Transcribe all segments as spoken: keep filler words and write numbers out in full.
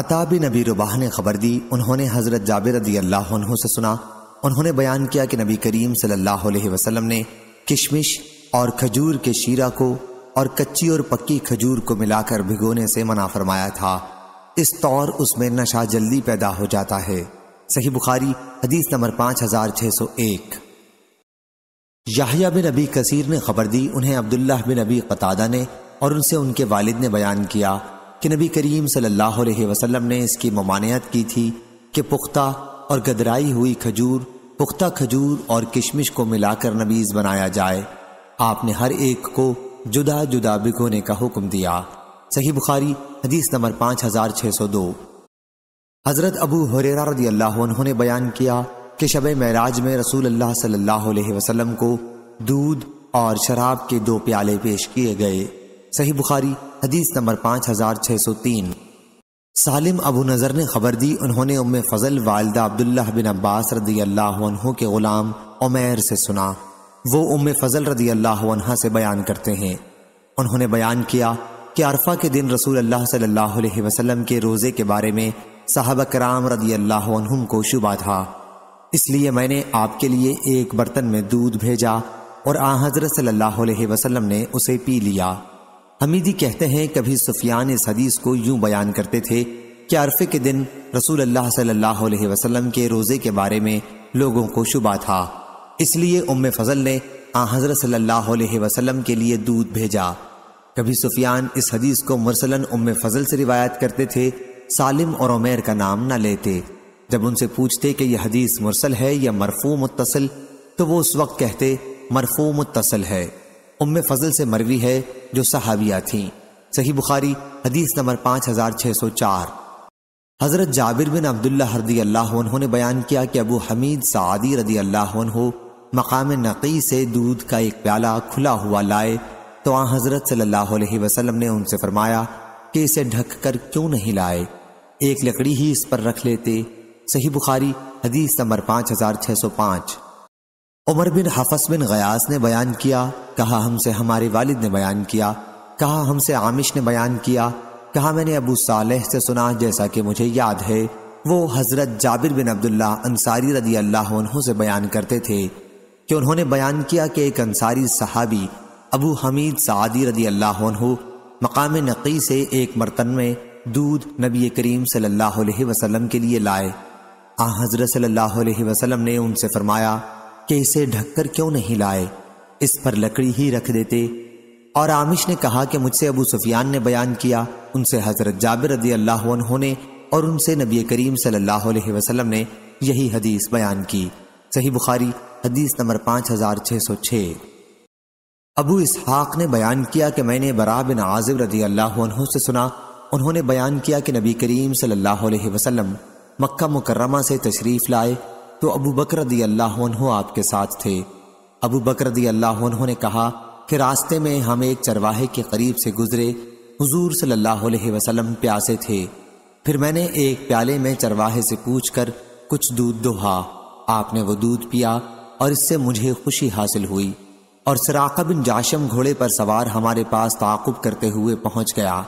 अताबी नबी रुबाह ने खबर दी, उन्होंने हज़रत जाबिर रज़ियल्लाहु अन्हु से सुना। उन्होंने बयान किया कि नबी करीम सल्लल्लाहु अलैहि वसल्लम ने किशमिश और खजूर के शीरा को और कच्ची और पक्की खजूर को मिलाकर भिगोने से मना फरमाया था, इस तौर उसमें नशा जल्दी पैदा हो जाता है। सही बुखारी हदीस नंबर पाँच हज़ार छः सौ एक। याहया बिन अबी कसीर ने खबर दी, उन्हें अब्दुल्लाह बिन अबी क़तादा ने और उनसे उनके वालिद ने बयान किया कि नबी करीम सल्लल्लाहु अलैहि वसल्लम ने इसकी ममानियत की थी कि पुख्ता और गदराई हुई खजूर, पुख्ता खजूर और किशमिश को मिलाकर नबीज़ बनाया जाए। आपने हर एक को जुदा जुदा भिगोने का हुक्म दिया। सही बुखारी हदीस नंबर पाँच हज़ार छः सौ दो। हज़रत अबू हुरैरा रज़ियल्लाहु अन्हु ने बयान किया कि शब मेराज में रसूल अल्लाह सल्लल्लाहु अलैहि वसल्लम को दूध और शराब के दो प्याले पेश किए गए। सही बुखारी हदीस नंबर पाँच हज़ार छः सौ तीन। सालिम अबू नज़र ने खबर दी, उन्होंने उम्मे फजल वालदा अब्दुल्लाह बिन अब्बास रज़ियल्लाहु अन्हु के ग़ुलाम उमैर से सुना। वो उम्मे फजल रज़ियल्लाहु अन्हा से बयान करते हैं, उन्होंने बयान किया कि अरफा के दिन रसूल अल्लाह सल्लल्लाहु अलैहि वसल्लम के रोज़े के बारे में साहबा कराम रज़ियल्लाहु अन्हुम को शुबा था, इसलिए मैंने आपके लिए एक बर्तन में दूध भेजा और आ हज़रत सल्लल्लाहु अलैहि वसल्लम ने उसे पी लिया। हमीदी कहते हैं कभी सुफियान इस हदीस को यूं बयान करते थे कि अरफे के दिन रसूल अल्लाह सल्लल्लाहु अलैहि वसल्लम के रोज़े के बारे में लोगों को शुबा था, इसलिए उम्मे फजल ने आ हज़रत सल्लल्लाहु अलैहि वसल्लम के लिए दूध भेजा। कभी सुफियान इस हदीस को मुरसलन उम्मे फजल से रिवायत करते थे, सालिम और उमैर का नाम न लेते। जब उनसे पूछते कि यह हदीस मुरसल है या मरफू मुत्तसिल, तो वो उस वक्त कहते मरफू मुत्तसिल है, उम्मे फजल से मरवी है जो सहाबिया थी। सही बुखारी हदीस नंबर पाँच हज़ार छः सौ चार। हज़रत जाबिर बिन अब्दुल्लाह रज़ियल्लाहु अन्हु ने बयान किया कि अबू हमीद सादी रज़ियल्लाहु अन्हु मकाम नकी से दूध का एक प्याला खुला हुआ लाए तो आ हज़रत सल्लल्लाहु अलैहि वसल्लम ने उनसे फरमाया कि इसे ढक कर क्यों नहीं लाए, एक लकड़ी ही इस पर रख लेते। सही बुखारी हदीस नंबर पाँच हज़ार छः सौ पाँच। उमर बिन हाफस बिन गयास ने बयान किया, कहा हमसे हमारे वालिद ने बयान किया, कहा हमसे आमिश ने बयान किया, कहा मैंने अबू सालेह से सुना, जैसा कि मुझे याद है वो हज़रत जाबिर बिन अब्दुल्लाह अंसारी रज़ियल्लाहु अन्हु से बयान करते थे कि उन्होंने बयान किया कि एक अंसारी सहाबी अबू हमीद सादी रज़ियल्लाहु अन्हु मकाम नकी से एक बर्तन में दूध नबी करीम सल्लल्लाहु अलैहि वसल्लम के लिए लाए। आ हज़रत सल्लल्लाहु अलैहि वसल्लम ने उनसे फरमाया कि इसे ढककर क्यों नहीं लाए, इस पर लकड़ी ही रख देते। और आमिश ने कहा कि मुझसे अबू सुफियान ने बयान किया, उनसे हज़रत जाबिर रज़ियल्लाहु अन्हु ने और उनसे नबी करीम सल्लल्लाहु अलैहि वसल्लम ने यही हदीस बयान की। सही बुखारी हदीस नंबर पाँच हज़ार छः सौ छः। अबू इसहाक ने बयान किया कि मैंने बरा बिन आज़िब रज़ियल्लाहु अन्हु से सुना, उन्होंने बयान किया कि नबी करीम सल्लल्लाहु अलैहि वसल्लम मक्का मुकर्रमा से तशरीफ़ लाए तो अबू बकर रज़ियल्लाहु अन्हु आपके साथ थे। अबू बकर रज़ियल्लाहु अन्हु ने कहा कि रास्ते में हम एक चरवाहे के करीब से गुजरे, हुजूर सल्लल्लाहु अलैहि वसल्लम प्यासे थे, फिर मैंने एक प्याले में चरवाहे से पूछकर कुछ दूध दोहा, आपने वो दूध पिया और इससे मुझे खुशी हासिल हुई। और सराक़ा बिन जाशम घोड़े पर सवार हमारे पास ताक़ुब करते हुए पहुँच गया।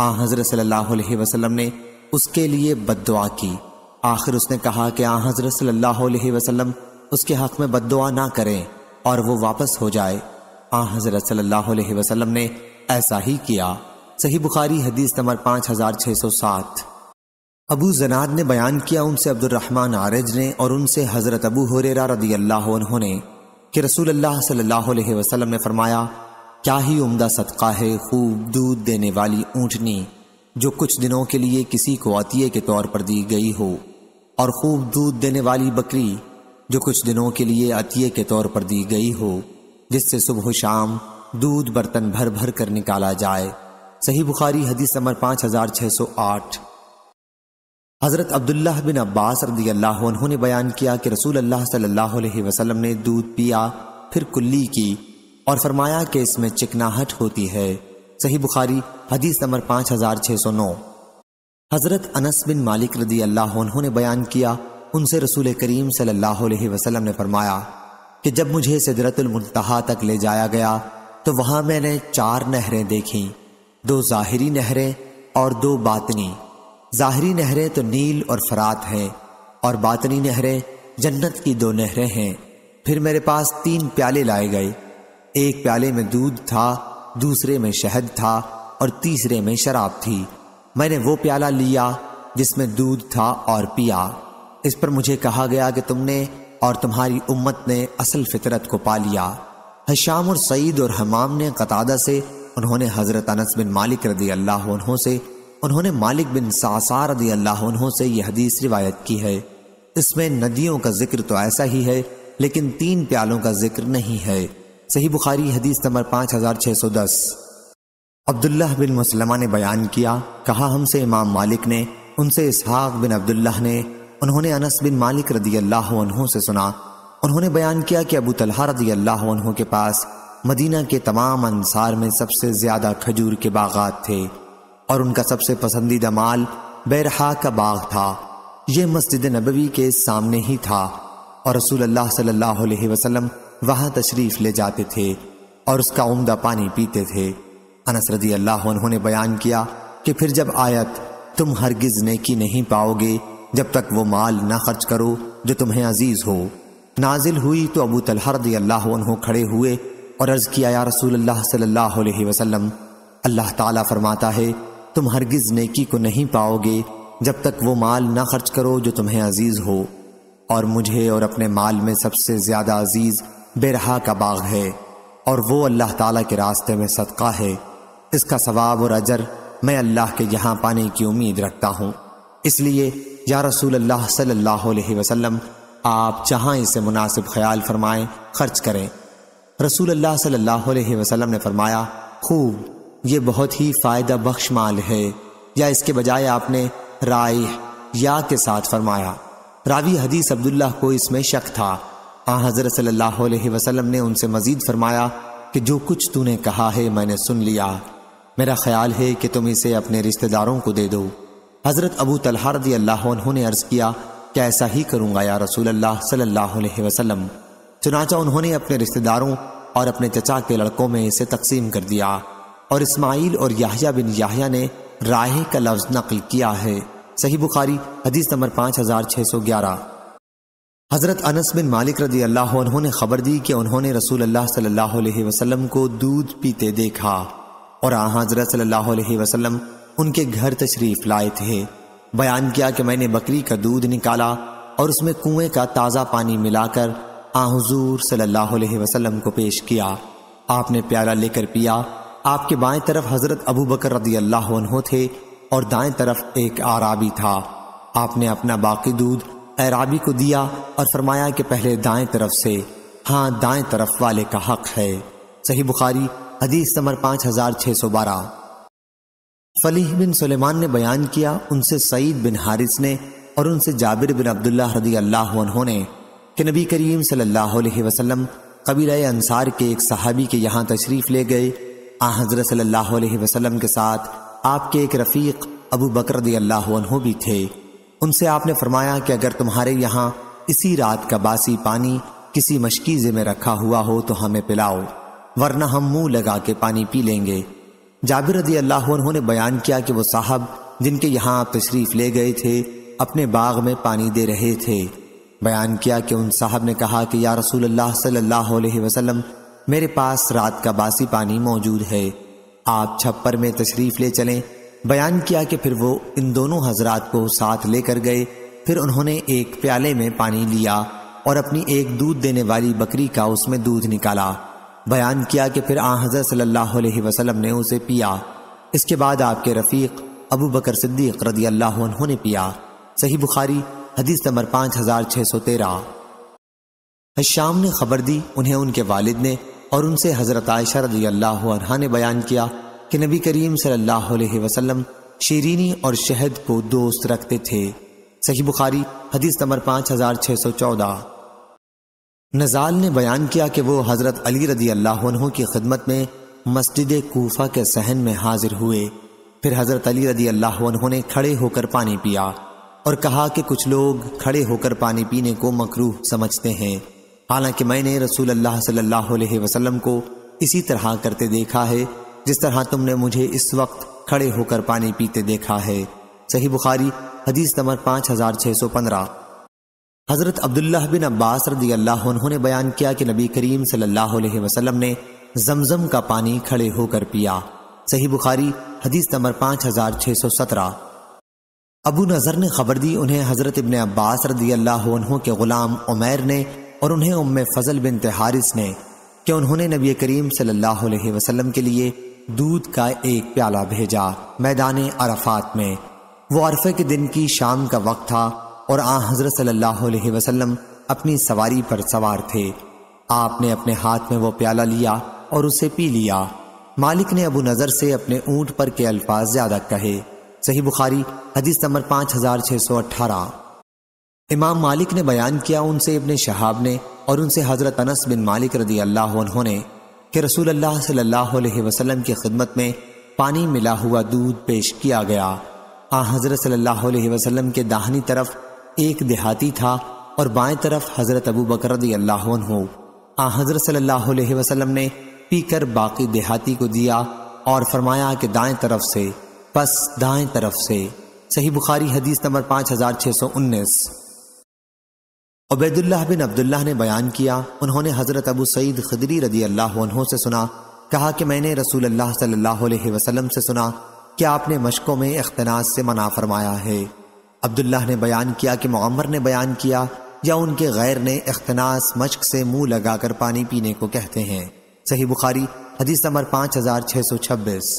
आ हज़रत सल्लल्लाहु अलैहि वसल्लम ने उसके लिए बद्दुआ की, आखिर उसने कहा कि आ हज़रत सल्लल्लाहु अलैहि वसल्लम उसके हक़ में बद्दुआ ना करें और वो वापस हो जाए। आ हज़रत सल्लल्लाहु अलैहि वसल्लम ने ऐसा ही किया। सही बुखारी हदीस नंबर पाँच हज़ार छः सौ सात। अबू जनाद ने बयान किया, उनसे अब्दुर्रहमान आरिज ने और उनसे हज़रत अबू हुरैरा रज़ियल्लाहु अन्हु ने कि रसूल अल्लाह सल्लल्लाहु अलैहि वसल्लम ने फरमाया, क्या ही उम्दा सदका है खूब दूध देने वाली ऊँटनी जो कुछ दिनों के लिए किसी को अतिये के तौर पर दी गई हो, और खूब दूध देने वाली बकरी जो कुछ दिनों के लिए अतिये के तौर पर दी गई हो, जिससे सुबह शाम दूध बर्तन भर भर कर निकाला जाए। सही बुखारी हदीस नंबर पाँच हज़ार छः सौ आठ। हज़रत अब्दुल्लाह बिन अब्बास रज़ियल्लाहु अन्हु ने बयान किया कि रसूल अल्लाह सल्लल्लाहु अलैहि वसल्लम ने दूध पिया, फिर कुल्ली की और फरमाया कि इसमें चिकनाहट होती है। सही बुखारी हदीस नंबर पाँच हज़ार छः सौ नौ। हज़रत अनस बिन मालिक रज़ियल्लाहु अन्हु ने बयान किया, उनसे रसूल करीम सल्लल्लाहु अलैहि वसल्लम ने फरमाया कि जब मुझे सिदरतुल मुंतहा तक ले जाया गया तो वहाँ मैंने चार नहरें देखीं, दो ज़ाहिरी नहरें और दो बातनी। ज़ाहरी नहरें तो नील और फरात हैं और बातनी नहरें जन्नत की दो नहरें हैं। फिर मेरे पास तीन प्याले लाए गए, एक प्याले में दूध था, दूसरे में शहद था और तीसरे में शराब थी। मैंने वो प्याला लिया जिसमें दूध था और पिया। इस पर मुझे कहा गया कि तुमने और तुम्हारी उम्मत ने असल फितरत को पा लिया। हशाम और सईद और हमाम ने कतादा से, उन्होंने हज़रत अनस बिन मालिक रदी अल्लाह अन्हु से, उन्होंने मालिक बिन सासार रदी अल्लाह अन्हु से यह हदीस रिवायत की है। इसमें नदियों का जिक्र तो ऐसा ही है लेकिन तीन प्यालों का जिक्र नहीं है। सही बुखारी हदीस नंबर पाँच हज़ार छः सौ दस। अब्दुल्ला बिन मुसलमा ने बयान किया, कहा हमसे इमाम मालिक ने, उनसे इसहाक बिन अब्दुल्ला ने, उन्होंने अनस बिन मालिक रदी अल्लाह अन्हु से सुना। उन्होंने बयान किया कि अबू तलहा रदी अल्लाह अन्हु के पास मदीना के तमाम अंसार में सबसे ज़्यादा खजूर के बागात थे और उनका सबसे पसंदीदा माल बैरहा का बाग था। यह मस्जिद नबवी के सामने ही था और रसूल अल्लाह सल्लल्लाहु अलैहि वसल्लम वहाँ तशरीफ़ ले जाते थे और उसका उम्दा पानी पीते थे। अनस रदी अल्लाह अन्हु ने बयान किया कि फिर जब आयत तुम हरगिज़ नेकी नहीं पाओगे जब तक वो माल ना खर्च करो जो तुम्हें अजीज़ हो, नाजिल हुई तो अबू तलहा रदी अल्लाह अन्हु खड़े हुए और अर्ज़ किया, या रसूल अल्लाह सल्लल्लाहु अलैहि वसल्लम, अल्लाह ताला फरमाता है तुम हरगिज़ नेकी को नहीं पाओगे जब तक वो माल ना खर्च करो जो तुम्हें अजीज़ हो, और मुझे और अपने माल में सबसे ज़्यादा अजीज़ बेरहा का बाग है और वो अल्लाह ताला के रास्ते में सदका है। इसका सवाब और अजर मैं अल्लाह के यहाँ पाने की उम्मीद रखता हूँ। इसलिए या रसूल अल्लाह सल्लल्लाहु अलैहि वसल्लम, आप जहाँ इसे मुनासिब ख्याल फरमाएं खर्च करें। रसूल अल्लाह सल्लल्लाहु अलैहि वसल्लम ने फरमाया, खूब, ये बहुत ही फ़ायदा बख्श माल है। या इसके बजाय आपने राय या के साथ फरमाया। रावी हदीस अब्दुल्लाह को इसमें शक था। आ हज़रत सल्लल्लाहु अलैहि वसल्लम ने उनसे मज़ीद फरमाया कि जो कुछ तूने कहा है मैंने सुन लिया, मेरा ख्याल है कि तुम इसे अपने रिश्तेदारों को दे दो। हज़रत अबू तलहा रज़ी अल्लाह अन्हु ने अर्ज़ किया कि ऐसा ही करूँगा या रसूल अल्लाह सल्लल्लाहु अलैहि वसल्लम। चुनाचा उन्होंने अपने रिश्तेदारों और अपने चचा के लड़कों में इसे तकसीम कर दिया और इस्माइल और याहया बिन याहया ने राह का लफ्ज़ नकल किया है। सही बुखारी हदीस नंबर पाँच हज़ार छः सौ ग्यारह। हज़रत अनस बिन मालिक रदी अल्लाह अन्हु ने ख़बर दी कि उन्होंने रसूल अल्लाह सल्लल्लाहु अलैहि वसल्लम को दूध पीते देखा और आ हज़रत सल्लल्लाहु अलैहि वसल्लम उनके घर तशरीफ़ लाए थे। बयान किया कि मैंने बकरी का दूध निकाला और उसमें कुएँ का ताज़ा पानी मिलाकर आ हुज़ूर सल्लल्लाहु अलैहि वसल्लम को पेश किया। आपने प्याला लेकर पिया। आपके बाएँ तरफ हज़रत अबू बकर रदी अल्लाह अन्हु थे और दाएँ तरफ एक आराबी था। आपने अपना बाकी दूध आराबी को दिया और फरमाया कि पहले दाएं तरफ से, हाँ दाएं तरफ वाले का हक है। सही बुखारी हदीस नंबर पाँच हज़ार छः सौ बारह। फलीह बिन सुलेमान ने बयान किया, उनसे सईद बिन हारिस ने और उनसे जाबिर बिन अब्दुल्लाह रदी अल्लाह अन्हु ने, कि नबी करीम सल्लल्लाहु अलैहि वसल्लम कबीले अंसार के एक सहाबी के यहाँ तशरीफ़ ले गए। आ हज़रत सल्लल्लाहु अलैहि वसल्लम के साथ आपके एक रफ़ीक अबू बकर रदी अल्लाह अन्हु भी थे। उनसे आपने फरमाया कि अगर तुम्हारे यहाँ इसी रात का बासी पानी किसी मशकीज़े में रखा हुआ हो तो हमें पिलाओ, वरना हम मुंह लगा के पानी पी लेंगे। जाबिर रदी अल्लाह अन्हु ने बयान किया कि वो साहब जिनके यहाँ आप तशरीफ़ ले गए थे अपने बाग में पानी दे रहे थे। बयान किया कि उन साहब ने कहा कि या रसूल अल्लाह सल्लल्लाहु अलैहि वसल्लम, मेरे पास रात का बासी पानी मौजूद है, आप छप्पर में तशरीफ़ ले चलें। बयान किया कि फिर वो इन दोनों हजरात को साथ लेकर गए। फिर उन्होंने एक प्याले में पानी लिया और अपनी एक दूध देने वाली बकरी का उसमें दूध निकाला। बयान किया कि फिर आ हज़रत सल्लल्लाहु अलैहि वसल्लम ने उसे पिया। इसके बाद आपके रफ़ीक़ अबू बकर सिद्दीक़ रदी अल्लाह अन्हु ने पिया। सही बुखारी हदीस नंबर पाँच हज़ार छः सौ तेरह। हश्शाम ने ख़बर दी, उन्हें उनके वालिद ने और उनसे हज़रत आयशा रदी अल्लाह अन्हा ने बयान किया कि नबी करीम सल्लल्लाहु अलैहि वसल्लम शीरीनी और शहद को दोस्त रखते थे। सही बुखारी हदीस नंबर पाँच हज़ार छः सौ चौदह। नज़ाल ने बयान किया कि वो हज़रत अली रदी अल्लाह अन्हु की खिदमत में मस्जिद कूफा के सहन में हाजिर हुए। फिर हज़रत अली रदी अल्लाह अन्हु ने खड़े होकर पानी पिया और कहा कि कुछ लोग खड़े होकर पानी पीने को मकरूह समझते हैं, हालांकि मैंने रसूल अल्लाह सल्लल्लाहु अलैहि वसल्लम को इसी तरह करते देखा है जिस तरह तुमने मुझे इस वक्त खड़े होकर पानी पीते देखा है। सही बुखारी हदीस नंबर पाँच हज़ार छः सौ पंद्रह। हज़रत अब्दुल्लाह बिन अब्बास रदी अल्लाह अन्हु ने बयान किया कि नबी करीम सल्लल्लाहु अलैहि वसल्लम ने जमजम का पानी खड़े होकर पिया। सही बुखारी हदीस नंबर पाँच हज़ार छः सौ सत्रह। अबू नज़र ने खबर दी उन्हें हज़रत इब्न अब्बास रदी अल्लाह अन्हु के ग़ुलाम उमैर ने और उन्हें उम्मे फजल बिन्त हारिस ने कि उन्होंने नबी करीम सल्लल्लाहु अलैहि वसल्लम के लिए दूध का एक प्याला भेजा मैदान अरफात में। वो अरफे के दिन की शाम का वक्त था और आ हज़रत सल्लल्लाहु अलैहि वसल्लम अपनी सवारी पर सवार थे। आपने अपने हाथ में वो प्याला लिया और उसे पी लिया। मालिक ने अबू नज़र से अपने ऊँट पर के अल्फाज ज़्यादा कहे। सही बुखारी हदीस नंबर पाँच हज़ार छः सौ अठारह। इमाम मालिक ने बयान किया उनसे इब्ने शहाब ने और उनसे हज़रत अनस बिन मालिक रदी अल्लाह अन्हु ने कि रसूल अल्लाह सल्लल्लाहु अलैहि वसल्लम की खिदमत में पानी मिला हुआ दूध पेश किया गया। आ हज़रत सल्लल्लाहु अलैहि वसल्लम के दाहिनी तरफ एक देहाती था और बाएं तरफ हज़रत अबू बकर रदी अल्लाह अन्हु। आ हज़रत सल्लल्लाहु अलैहि वसल्लम ने पीकर बाकी देहाती को दिया और फरमाया कि दाएँ तरफ से, बस दाएँ तरफ से। सही बुखारी हदीस नंबर पाँच हज़ार छः सौ उन्नीस। उबैदुल्लाह बिन अब्दुल्लाह ने बयान किया उन्होंने हज़रत अबू सईद खदरी रदी अल्लाह अन्हु से सुना, कहा कि मैंने रसूल अल्लाह सल्लल्लाहु अलैहि वसल्लम से सुना कि आपने मशकों में इख्तनास से मना फरमाया है। अब्दुल्लाह ने बयान किया कि मुअम्मर ने बयान किया या उनके गैर ने इख्तनास मशक से मुँह लगाकर पानी पीने को कहते हैं। सही बुखारी हदीस नंबर पाँच हज़ार छः सौ छब्बीस।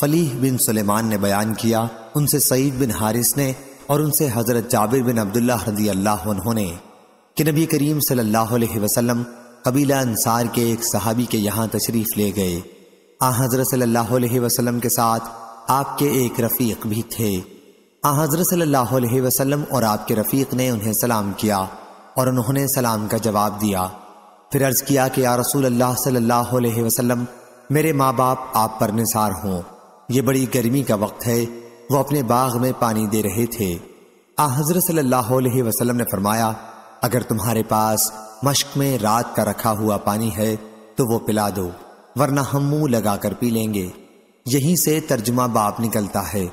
फलीह बिन सुलेमान ने बयान किया उनसे सईद बिन हारिस ने और उनसे हज़रत जाबिर बिन अब्दुल्लाह रदी अल्लाह अन्हु ने कि नबी करीम सल्लल्लाहु अलैहि वसल्लम कबीला अंसार के एक सहाबी के यहाँ तशरीफ़ ले गए। आ हज़रत सल्लल्लाहु अलैहि वसल्लम के साथ आपके एक रफ़ीक भी थे। आ हज़रत सल्लल्लाहु अलैहि वसल्लम और आपके रफ़ीक ने उन्हें सलाम किया और उन्होंने सलाम का जवाब दिया। फिर अर्ज़ किया कि या रसूल अल्लाह सल्लल्लाहु अलैहि वसल्लम, मेरे माँ बाप आप पर निसार हों, ये बड़ी गर्मी का वक्त है। वो अपने बाग में पानी दे रहे थे। आ हज़रत सल्लल्लाहु अलैहि वसल्लम ने फरमाया, अगर तुम्हारे पास मश्क में रात का रखा हुआ पानी है तो वो पिला दो, वरना हम मुँह लगा कर पी लेंगे। यहीं से तर्जुमा बाप निकलता है।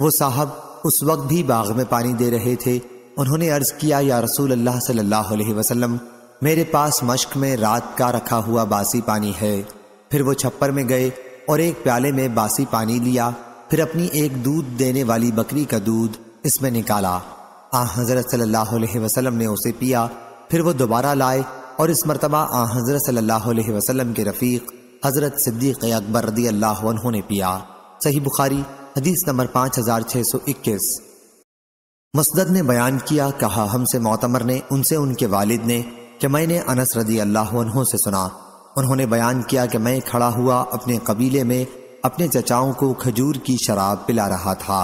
वो साहब उस वक्त भी बाग में पानी दे रहे थे। उन्होंने अर्ज़ किया, या रसूल अल्लाह सल्लल्लाहु अलैहि वसल्लम, मेरे पास मश्क में रात का रखा हुआ बासी पानी है। फिर वो छप्पर में गए और एक प्याले में बासी पानी लिया, फिर अपनी एक दूध देने वाली बकरी का दूध इसमें निकाला। आ हज़रत सल्लल्लाहु अलैहि वसल्लम ने उसे पिया। फिर वो दोबारा लाए और इस मरतबा आ हज़रत सल्लल्लाहु अलैहि वसल्लम के रफ़ीक हज़रत सिद्दीक़ अकबर रदी अल्लाह अन्हु ने पिया। सही बुखारी हदीस नंबर पाँच हज़ार छः सौ इक्कीस। मुस्नद ने बयान किया, कहा हमसे मोतमर ने, उनसे उनके वालिद ने कि मैंने अनस रदी अल्लाह अन्हु से सुना, उन्होंने बयान किया कि मैं खड़ा हुआ अपने कबीले में अपने चचाओं को खजूर की शराब पिला रहा था।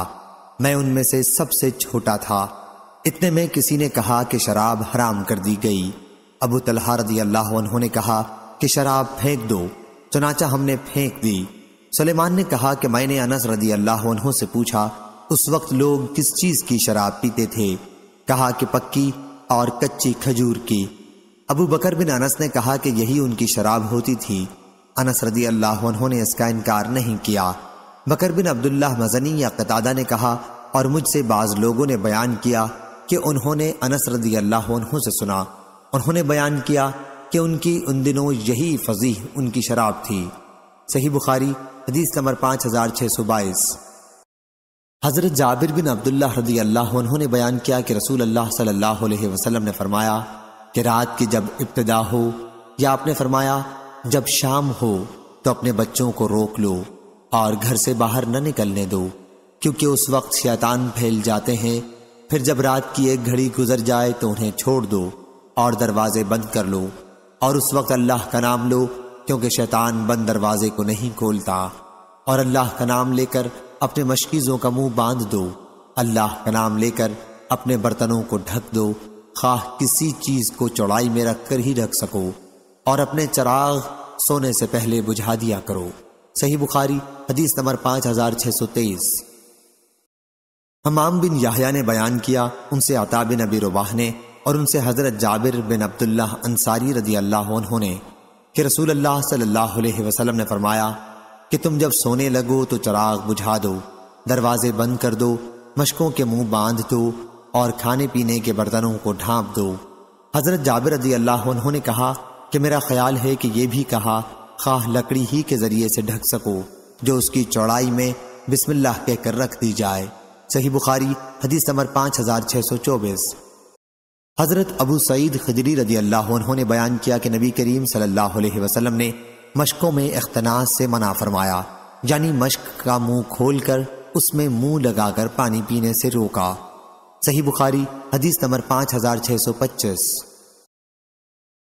मैं उनमें से सबसे छोटा था। इतने में किसी ने कहा कि शराब हराम कर दी गई। अबू तलहा रदी अल्लाह अन्हु ने कहा कि शराब फेंक दो, चुनाचा हमने फेंक दी। सुलेमान ने कहा कि मैंने अनस रदी अल्लाह अन्हु से पूछा, उस वक्त लोग किस चीज़ की शराब पीते थे? कहा कि पक्की और कच्ची खजूर की। अबू बकर बिन अनस ने कहा कि यही उनकी शराब होती थी। अनस रदी अल्लाह अन्हु ने इसका इनकार नहीं किया। बकर बिन अब्दुल्लाह मजनी या कतादा ने कहा और मुझसे बाज़ लोगों ने बयान किया कि उन्होंने अनस रदी अल्लाह अन्हु से सुना। उन्होंने बयान किया कि उनकी उन दिनों यही फजीह उनकी शराब थी। सही बुखारी हदीस नंबर पाँच हज़ार छः सौ बाईस। हज़रत जाबिर बिन अब्दुल्लाह रदी अल्लाह अन्हु ने बयान किया कि रसूल अल्लाह सल्लल्लाहु अलैहि वसल्लम ने फरमाया कि रात की जब इब्तिदा हो, या आपने फरमाया जब शाम हो, तो अपने बच्चों को रोक लो और घर से बाहर न निकलने दो, क्योंकि उस वक्त शैतान फैल जाते हैं। फिर जब रात की एक घड़ी गुजर जाए तो उन्हें छोड़ दो और दरवाजे बंद कर लो और उस वक्त अल्लाह का नाम लो, क्योंकि शैतान बंद दरवाजे को नहीं खोलता। और अल्लाह का नाम लेकर अपने मशकीज़ों का मुंह बांध दो। अल्लाह का नाम लेकर अपने बर्तनों को ढक दो, खाह किसी चीज़ को चौड़ाई में रख कर ही ढक सको, और अपने चराग सोने से पहले बुझा दिया करो। सही बुखारी हदीस नंबर पाँच हज़ार छः सौ तेईस। हमाम बिन याहया ने बयान किया उनसे अता बिन अबी रुबाह ने और उनसे हज़रत जाबिर बिन अब्दुल्लाह अंसारी रदी अल्लाह अन्हु ने कि रसूल अल्लाह सल्लल्लाहु अलैहि वसल्लम ने फरमाया कि तुम जब सोने लगो तो चराग बुझा दो दरवाजे बंद कर दो, मशकों के मुंह बांध दो और खाने पीने के बर्तनों को ढांप दो। हजरत जाबिर रज़ी अल्लाह अन्हु ने कहा कि मेरा ख्याल है कि यह भी कहा खाह लकड़ी ही के जरिए से ढक सको जो उसकी चौड़ाई में बिस्मिल्लाह कहकर रख दी जाए। सही बुखारी हदीस नंबर पाँच हजार छः सौ चौबीस। हजरत अबू सईद खदरी रजी अल्लाह अन्हु ने बयान किया कि नबी करीम सल्लल्लाहु अलैहि वसल्लम ने मशकों में इख्तनास से मना फरमाया, यानी मश्क का मुंह खोलकर उसमें मुंह लगाकर पानी पीने से रोका। सही बुखारी हदीस नंबर पाँच हजार छः सौ पच्चीस।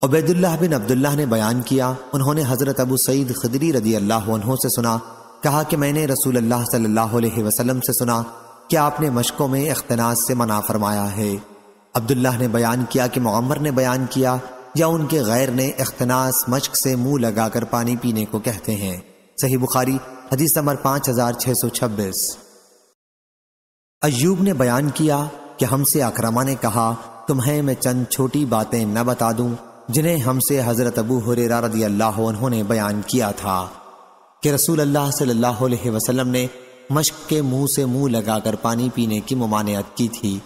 उबैदुल्लाह बिन अब्दुल्लाह ने बयान किया, उन्होंने हजरत अबू सईद खदरी रजी अल्लाह अन्हु से सुना, कहा कि मैंने रसूल अल्लाह सल्लल्लाहु अलैहि वसल्लम से सुना कि आपने मशकों में इख्तनास से मना फरमाया है। अब्दुल्लाह ने बयान किया कि मुअम्मर ने बयान किया या उनके गैर ने इख्तनास मशक से मुंह लगाकर पानी पीने को कहते हैं। सही बुखारी हदीस नंबर पाँच हजार छः सौ छब्बीस। अयूब ने बयान किया कि हमसे अक्रमा ने कहा, तुम्हें मैं चंद छोटी बातें न बता दूं जिन्हें हमसे हजरत अबू हुरैरा रज़ी अल्लाह अन्हु ने बयान किया था कि रसूल अल्लाह सल्लल्लाहु अलैहि वसल्लम ने मश्क के मुंह से मुंह लगाकर पानी पीने की ममानियत की थी।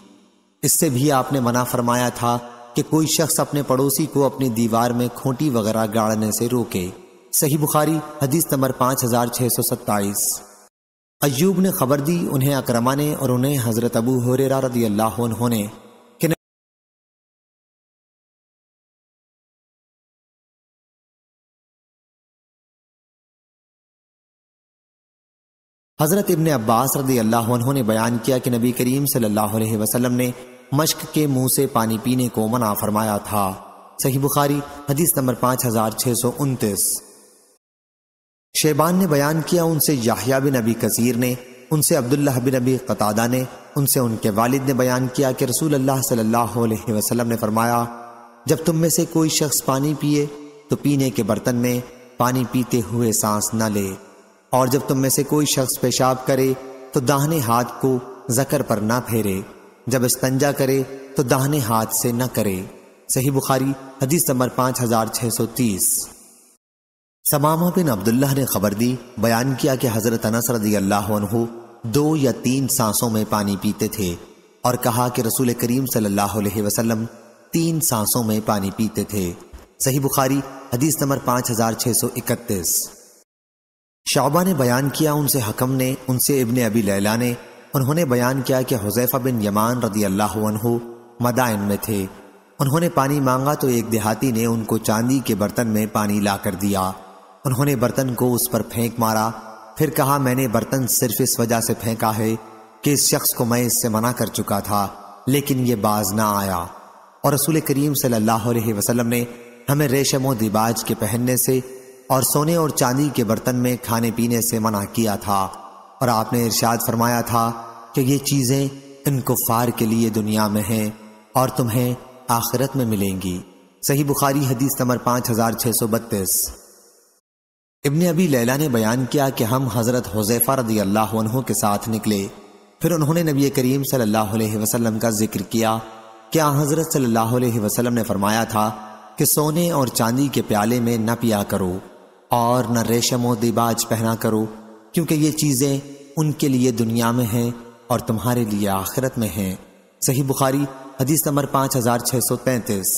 इससे भी आपने मना फरमाया था कि कोई शख्स अपने पड़ोसी को अपनी दीवार में खूंटी वगैरह गाड़ने से रोके। सही बुखारी हदीस नंबर पाँच हजार छः सौ सत्ताईस। अयूब ने खबर दी उन्हें अक्रमा ने और उन्हें हजरत अबू हुरैरा रज़ियल्लाहु अन्हु ने हज़रत इब्ने अब्बास रदी अल्लाह अन्हु ने बयान किया कि नबी करीम सल्लल्लाहु अलैहि वसल्लम ने मश्क के मुंह से पानी पीने को मना फरमाया था। सही बुखारी हदीस नंबर पाँच हजार छः सौ उनतीस। शेबान ने बयान किया, उनसे याहया बिन अबी कसीर ने, उनसे अब्दुल्लाह बिन अबी क़तादा ने, उनसे उनके वालिद ने बयान किया कि रसूल अल्लाह सल्लल्लाहु अलैहि वसल्लम ने फरमाया, जब तुम में से कोई शख्स पानी पिए तो पीने के बर्तन में पानी पीते हुए सांस न ले, और जब तुम में से कोई शख्स पेशाब करे तो दाहिने हाथ को ज़कर पर ना फेरे, जब इस्तंजा करे तो दाहिने हाथ से न करे। सही बुखारी हदीस नंबर पाँच हजार छः सौ तीस। समामा बिन अब्दुल्लाह ने खबर दी, बयान किया कि हज़रत अनस रज़ी अल्लाह अन्हु दो या तीन सांसों में पानी पीते थे और कहा कि रसूल करीम सल्लल्लाहु अलैहि वसल्लम तीन सांसों में पानी पीते थे। सही बुखारी हदीस नंबर पाँच हजार छः सौ इकतीस। शौबा ने बयान किया, उनसे हकम ने, उनसे इब्ने अबी लैला ने, उन्होंने बयान किया कि हुज़ैफ़ा बिन यमान रदी अल्लाह अन्हु मदाइन में थे, उन्होंने पानी मांगा तो एक देहाती ने उनको चांदी के बर्तन में पानी लाकर दिया। उन्होंने बर्तन को उस पर फेंक मारा, फिर कहा, मैंने बर्तन सिर्फ इस वजह से फेंका है कि इस शख्स को मैं इससे मना कर चुका था लेकिन ये बाज ना आया, और रसूल करीम सल्लल्लाहु अलैहि वसल्लम ने हमें रेशम व दिबाज के पहनने से और सोने और चांदी के बर्तन में खाने पीने से मना किया था, और आपने इरशाद फरमाया था कि ये चीज़ें इन कुफ़ार के लिए दुनिया में हैं और तुम्हें आखिरत में मिलेंगी। सही बुखारी हदीस नंबर पाँच हजार छः सौ बत्तीस। इब्ने अबी लैला ने बयान किया कि हम हज़रत हुज़ैफ़ा रदी अल्लाह अन्हु के साथ निकले, फिर उन्होंने नबी करीम सल्लल्लाहु अलैहि वसल्लम का जिक्र किया। क्या हज़रत सल्लल्लाहु अलैहि वसल्लम ने फरमाया था कि सोने और चांदी के प्याले में न पिया करो और न रेशम व दिबाज पहना करो, क्योंकि ये चीज़ें उनके लिए दुनिया में हैं और तुम्हारे लिए आखिरत में हैं। सही बुखारी हदीस नंबर पाँच हजार छः सौ तैंतीस।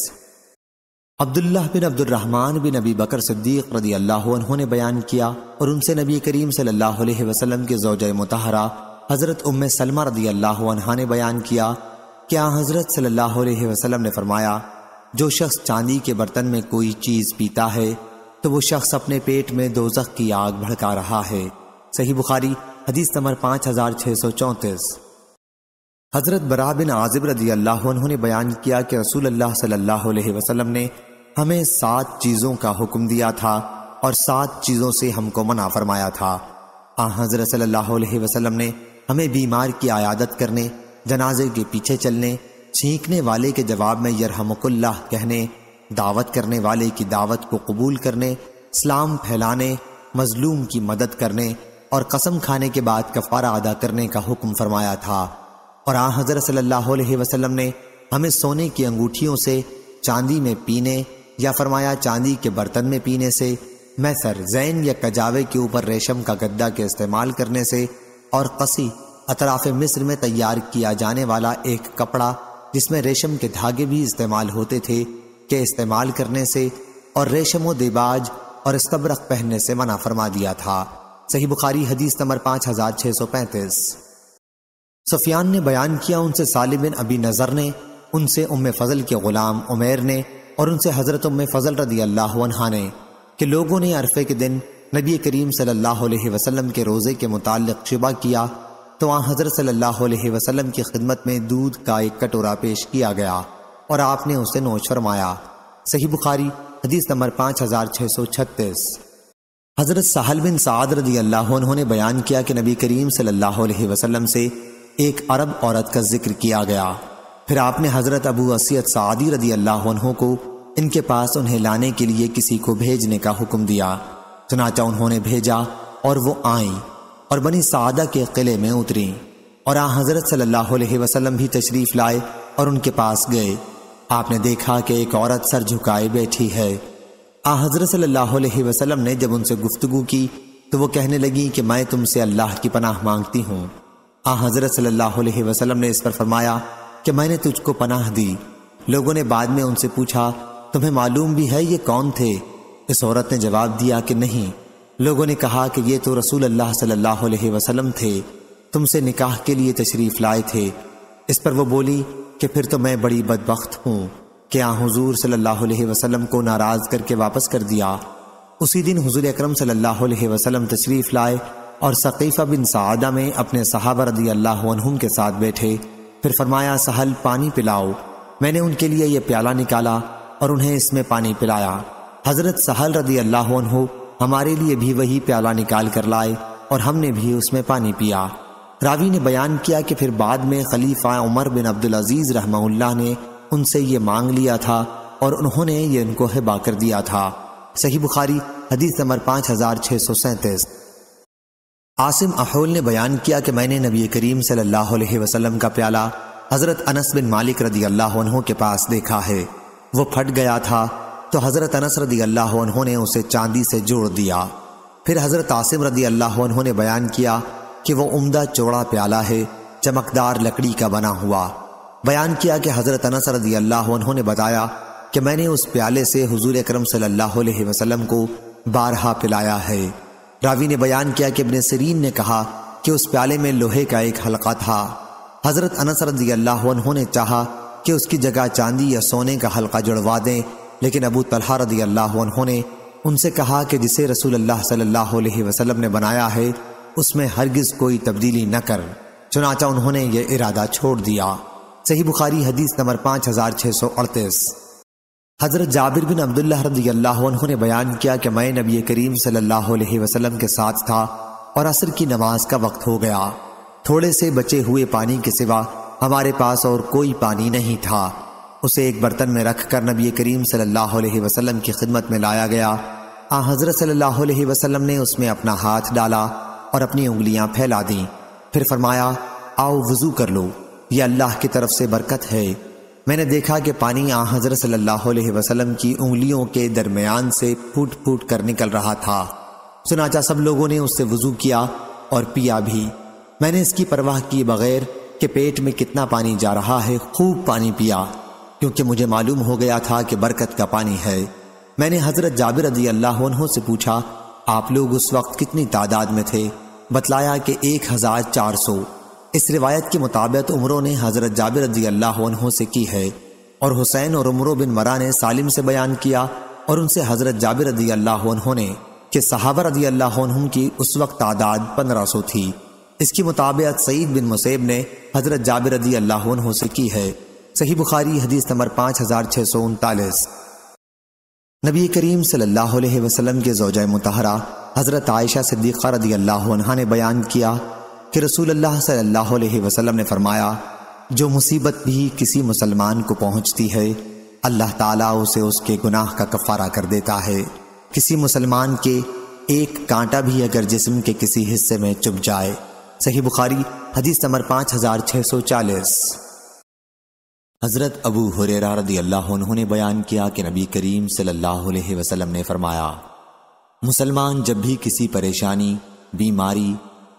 Abdullah bin Abdurrahman bin Abi Bakr Siddiq रदी अल्लाह अन्हु ने बयान किया और उनसे नबी करीम सल्लल्लाहु अलैहि वसल्लम के ज़ौजा मुतहरा हज़रत उम्मे सलमा रदी अल्लाह अन्हा ने बयान किया, क्या हज़रत सल्लल्लाहु अलैहि वसल्लम ने फरमाया, जो शख्स चांदी के बर्तन में कोई चीज़ पीता है तो वो शख्स अपने पेट में दोज़ख की आग भड़का रहा है। सही बुखारी हदीस नंबर पाँच हजार छः सौ चौंतीस। हज़रत बराबन आज़िब रदी अल्लाह अन्हु ने बयान किया कि रसूल अल्लाह सल्लल्लाहु अलैहि वसल्लम ने हमें सात चीज़ों का हुक्म दिया था और सात चीज़ों से हमको मना फरमाया था। आ हज़रत सल्लल्लाहु अलैहि वसल्लम ने हमें बीमार की अयादत करने, जनाजे के पीछे चलने, छींकने वाले के जवाब में यरहमुकुल्लाह कहने, दावत करने वाले की दावत को कबूल करने, इस्लाम फैलाने, मजलूम की मदद करने और कसम खाने के बाद कफारा अदा करने का हुक्म फरमाया था। और आ हज़रत सल्लल्लाहु अलैहि वसल्लम ने हमें सोने की अंगूठियों से, चांदी में पीने या फरमाया चांदी के बर्तन में पीने से, मैसर, जैन या कजावे के ऊपर रेशम का गद्दा के इस्तेमाल करने से और कसी अतराफ मिस्र में तैयार किया जाने वाला एक कपड़ा जिसमें रेशम के धागे भी इस्तेमाल होते थे के इस्तेमाल करने से और रेशमो देबाज और इस्तबरक पहनने से मना फरमा दिया था। सही बुखारी हदीस नंबर पाँच हज़ार छः सौ पैंतीस। सुफियान ने बयान किया, उनसे सालिम बिन अबी नज़र ने, उनसे उम्मे फजल के ग़ुलाम उमैर ने और उनसे हज़रत उम्मे फ़ज़ल रदियल्लाहु अन्हा ने कि लोगों ने अरफे के दिन नबी करीम सल्लल्लाहु अलैहि वसल्लम के रोज़े के मुताल्लिक़ शुबा किया तो वहाँ हज़रत सल्लल्लाहु अलैहि वसल्लम की खिदमत में दूध का एक कटोरा पेश किया गया और आपने उसे नोश फरमाया। सही बुखारी हदीस नंबर पाँच हज़ार छः सौ छत्तीस। हज़रत सहल बिन साद रदियल्लाहु अन्हु ने बयान किया कि नबी करीम सल्लल्लाहु अलैहि वसल्लम से एक अरब औरत का जिक्र किया गया, फिर आपने हज़रत अबू असियत सादी रदियल्लाहु अन्हु को इनके पास उन्हें लाने के लिए किसी को भेजने का हुक्म दिया। चुनांचे उन्होंने भेजा और वो आईं और बनी सादा के किले में उतरीं और आ हज़रत सल्लल्लाहु अलैहि वसल्लम भी तशरीफ़ लाए और उनके पास गए। आपने देखा कि एक औरत सर झुकाए बैठी है। आ हज़रत सल्लल्लाहु अलैहि वसल्लम ने जब उनसे गुफ्तगू की तो वो कहने लगी कि मैं तुमसे अल्लाह की पनाह मांगती हूँ। आ हज़रत सल्लल्लाहु अलैहि वसल्लम ने इस पर फरमाया कि मैंने तुझको पनाह दी। लोगों ने बाद में उनसे पूछा, तुम्हें मालूम भी है ये कौन थे? इस औरत ने जवाब दिया कि नहीं। लोगों ने कहा कि ये तो रसूल अल्लाह सल्लल्लाहु अलैहि वसल्लम थे, तुमसे निकाह के लिए तशरीफ़ लाए थे। इस पर वो बोली कि फिर तो मैं बड़ी बदबख्त हूँ कि आ हुजूर सल्लल्लाहु अलैहि वसल्लम को नाराज़ करके वापस कर दिया। उसी दिन हुजूर अकरम सल्लल्लाहु अलैहि वसल्लम तशरीफ़ लाए और सक़ीफ़ा बिन सआदा में अपने सहाबा रदियल्लाहु अन्हुम के साथ बैठे। फिर फरमाया, सहल पानी पिलाओ। मैंने उनके लिए यह प्याला निकाला और उन्हें इसमें पानी पिलाया। हज़रत सहल रदियल्लाहु अन्हु हमारे लिए भी वही प्याला निकाल कर लाए और हमने भी उसमें पानी पिया। रावी ने बयान किया कि फिर बाद में खलीफा उमर बिन अब्दुल अजीज़ रहमहुल्लाह ने उनसे ये मांग लिया था और उन्होंने ये उनको हिबा कर दिया था। सही बुखारी हदीस नंबर पाँच हज़ार छः सौ सैंतीस। आसिम अहोल ने बयान किया कि मैंने नबी करीम सल्लल्लाहु अलैहि वसल्लम का प्याला हज़रत अनस बिन मालिक रदियल्लाहु अन्हु के पास देखा है। वो फट गया था तो हज़रत अनस रदियल्लाहु अन्हु ने उसे चांदी से जोड़ दिया। फिर हज़रत आसिम रदियल्लाहु अन्हु ने बयान किया कि वो उम्दा चौड़ा प्याला है, चमकदार लकड़ी का बना हुआ। बयान किया कि हज़रत अनस रदियल्लाहु अन्हु ने बताया कि मैंने उस प्याले से हुजूर अकरम सल्लल्लाहु अलैहि वसल्लम को बारहा पिलाया है। रावी ने बयान किया कि इब्ने सिरीन ने कहा कि उस प्याले में लोहे का एक हलका था। हज़रत अनस रदियल्लाहु अन्हु ने चाहा कि उसकी जगह चांदी या सोने का हलका जुड़वा दें, लेकिन अबू तलहा रदियल्लाहु अन्हु ने उनसे कहा कि जिसे रसूलुल्लाह सल्लल्लाहु अलैहि वसल्लम ने बनाया है उसमें हरगिज़ कोई तब्दीली न कर। चुनांचा उन्होंने ये इरादा छोड़ दिया। सही बुखारी हदीस नंबर पाँच हज़ार छः सौ अड़तीस। हज़रत जाबिर बिन अब्दुल्लाह रदियल्लाहु अन्हु ने बयान किया कि मैं नबी करीम सल्लल्लाहु अलैहि वसल्लम के साथ था और असर की नमाज का वक्त हो गया। थोड़े से बचे हुए पानी के सिवा हमारे पास और कोई पानी नहीं था। उसे एक बर्तन में रख कर नबी करीम सल्लल्लाहु अलैहि वसल्लम की खिदमत में लाया गया। आ हज़रत सल्लल्लाहु अलैहि वसल्लम ने उसमें अपना हाथ डाला और अपनी उंगलियां फैला दीं। फिर फरमाया, आओ वज़ू कर लो, यह अल्लाह की तरफ से बरकत है। मैंने देखा कि पानी आ हज़रत सल्लल्लाहु अलैहि वसल्लम की उंगलियों के दरमियान से फूट फूट कर निकल रहा था। सुनाचा सब लोगों ने उससे वज़ू किया और पिया भी। मैंने इसकी परवाह किए बगैर कि पेट में कितना पानी जा रहा है खूब पानी पिया, क्योंकि मुझे मालूम हो गया था कि बरकत का पानी है। मैंने हज़रत जाबिर रदियल्लाहु अन्हु से पूछा, आप लोग उस वक्त कितनी तादाद में थे? बतलाया कि एक हज़ार चार सौ। इस रिवायत के मुताबिक उमरों ने हज़रत जाबिर रदियल्लाहु अन्हु से की है और हुसैन और उमरों बिन मरा ने सालिम से बयान किया और उनसे हज़रत जाबिर रदियल्लाहु अन्हु ने कि सहाबा रदियल्लाहु अन्हुम की उस वक्त तादाद पंद्रह सौ थी। इसकी मुताबिक सईद बिन मुसैब ने हज़रत जाबिर रदियल्लाहु अन्हु से की है। सही बुखारी हदीस नंबर पाँच हज़ार छः सौ उनतालीस। नबी करीम सल्लल्लाहु अलैहि वसल्लम के ज़ौजा मुतहरा हज़रत आयशा सिद्दीक़ा रदियल्लाहु अन्हा ने बयान किया कि रसूलुल्लाह सल्लल्लाहु अलैहि वसल्लम ने फरमाया, जो मुसीबत भी किसी मुसलमान को पहुँचती है अल्लाह ताला उसे उसके गुनाह का कफ़ारा कर देता है। किसी मुसलमान के एक कांटा भी अगर जिस्म के किसी हिस्से में चुभ जाए। सही बुखारी हदीस नंबर पाँच हज़ार छः सौ चालीस। हज़रत अबू हुरैरा रदियल्लाहु अन्हु ने बयान किया कि नबी करीम सल्लल्लाहु अलैहि वसल्लम ने फरमाया, मुसलमान जब भी किसी परेशानी, बीमारी,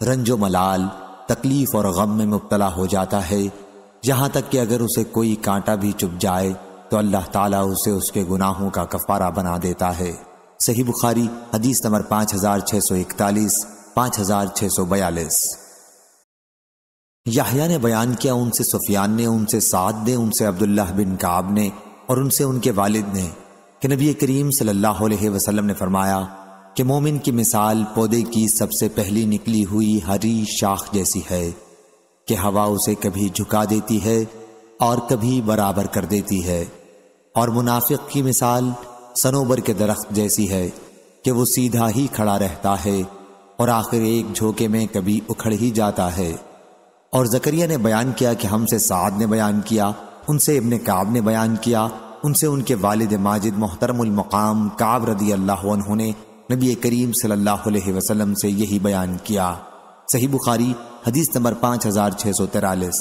रंजो मलाल तकलीफ और गम में मुब्तला हो जाता है, यहाँ तक कि अगर उसे कोई कांटा भी चुभ जाए तो अल्लाह ताला उसे उसके गुनाहों का कफारा बना देता है। सही बुखारी हदीस नंबर पाँच हज़ार छः सौ इकतालीस, पाँच हज़ार छः सौ बयालीस। याहया ने बयान किया, उनसे सुफियान ने, उनसे साद ने, उनसे अब्दुल्लाह बिन काब ने और उनसे उनके वालिद ने कि नबी करीम सल्लल्लाहु अलैहि वसल्लम ने फरमाया कि मोमिन की मिसाल पौधे की सबसे पहली निकली हुई हरी शाख जैसी है कि हवा उसे कभी झुका देती है और कभी बराबर कर देती है, और मुनाफिक की मिसाल सनोबर के दरख्त जैसी है कि वो सीधा ही खड़ा रहता है और आखिर एक झोंके में कभी उखड़ ही जाता है। और जकरिया ने बयान किया कि हमसे साद ने बयान किया, उनसे इब्ने काब ने बयान किया, उनसे उनके वालिद माजिद मोहतरमुल मकाम काब रदी अल्लाह अन्हु ने नबी करीम सल्लल्लाहु अलैहि वसल्लम से यही बयान किया। सही बुखारी हदीस नंबर पाँच हज़ार छः सौ तिरालीस।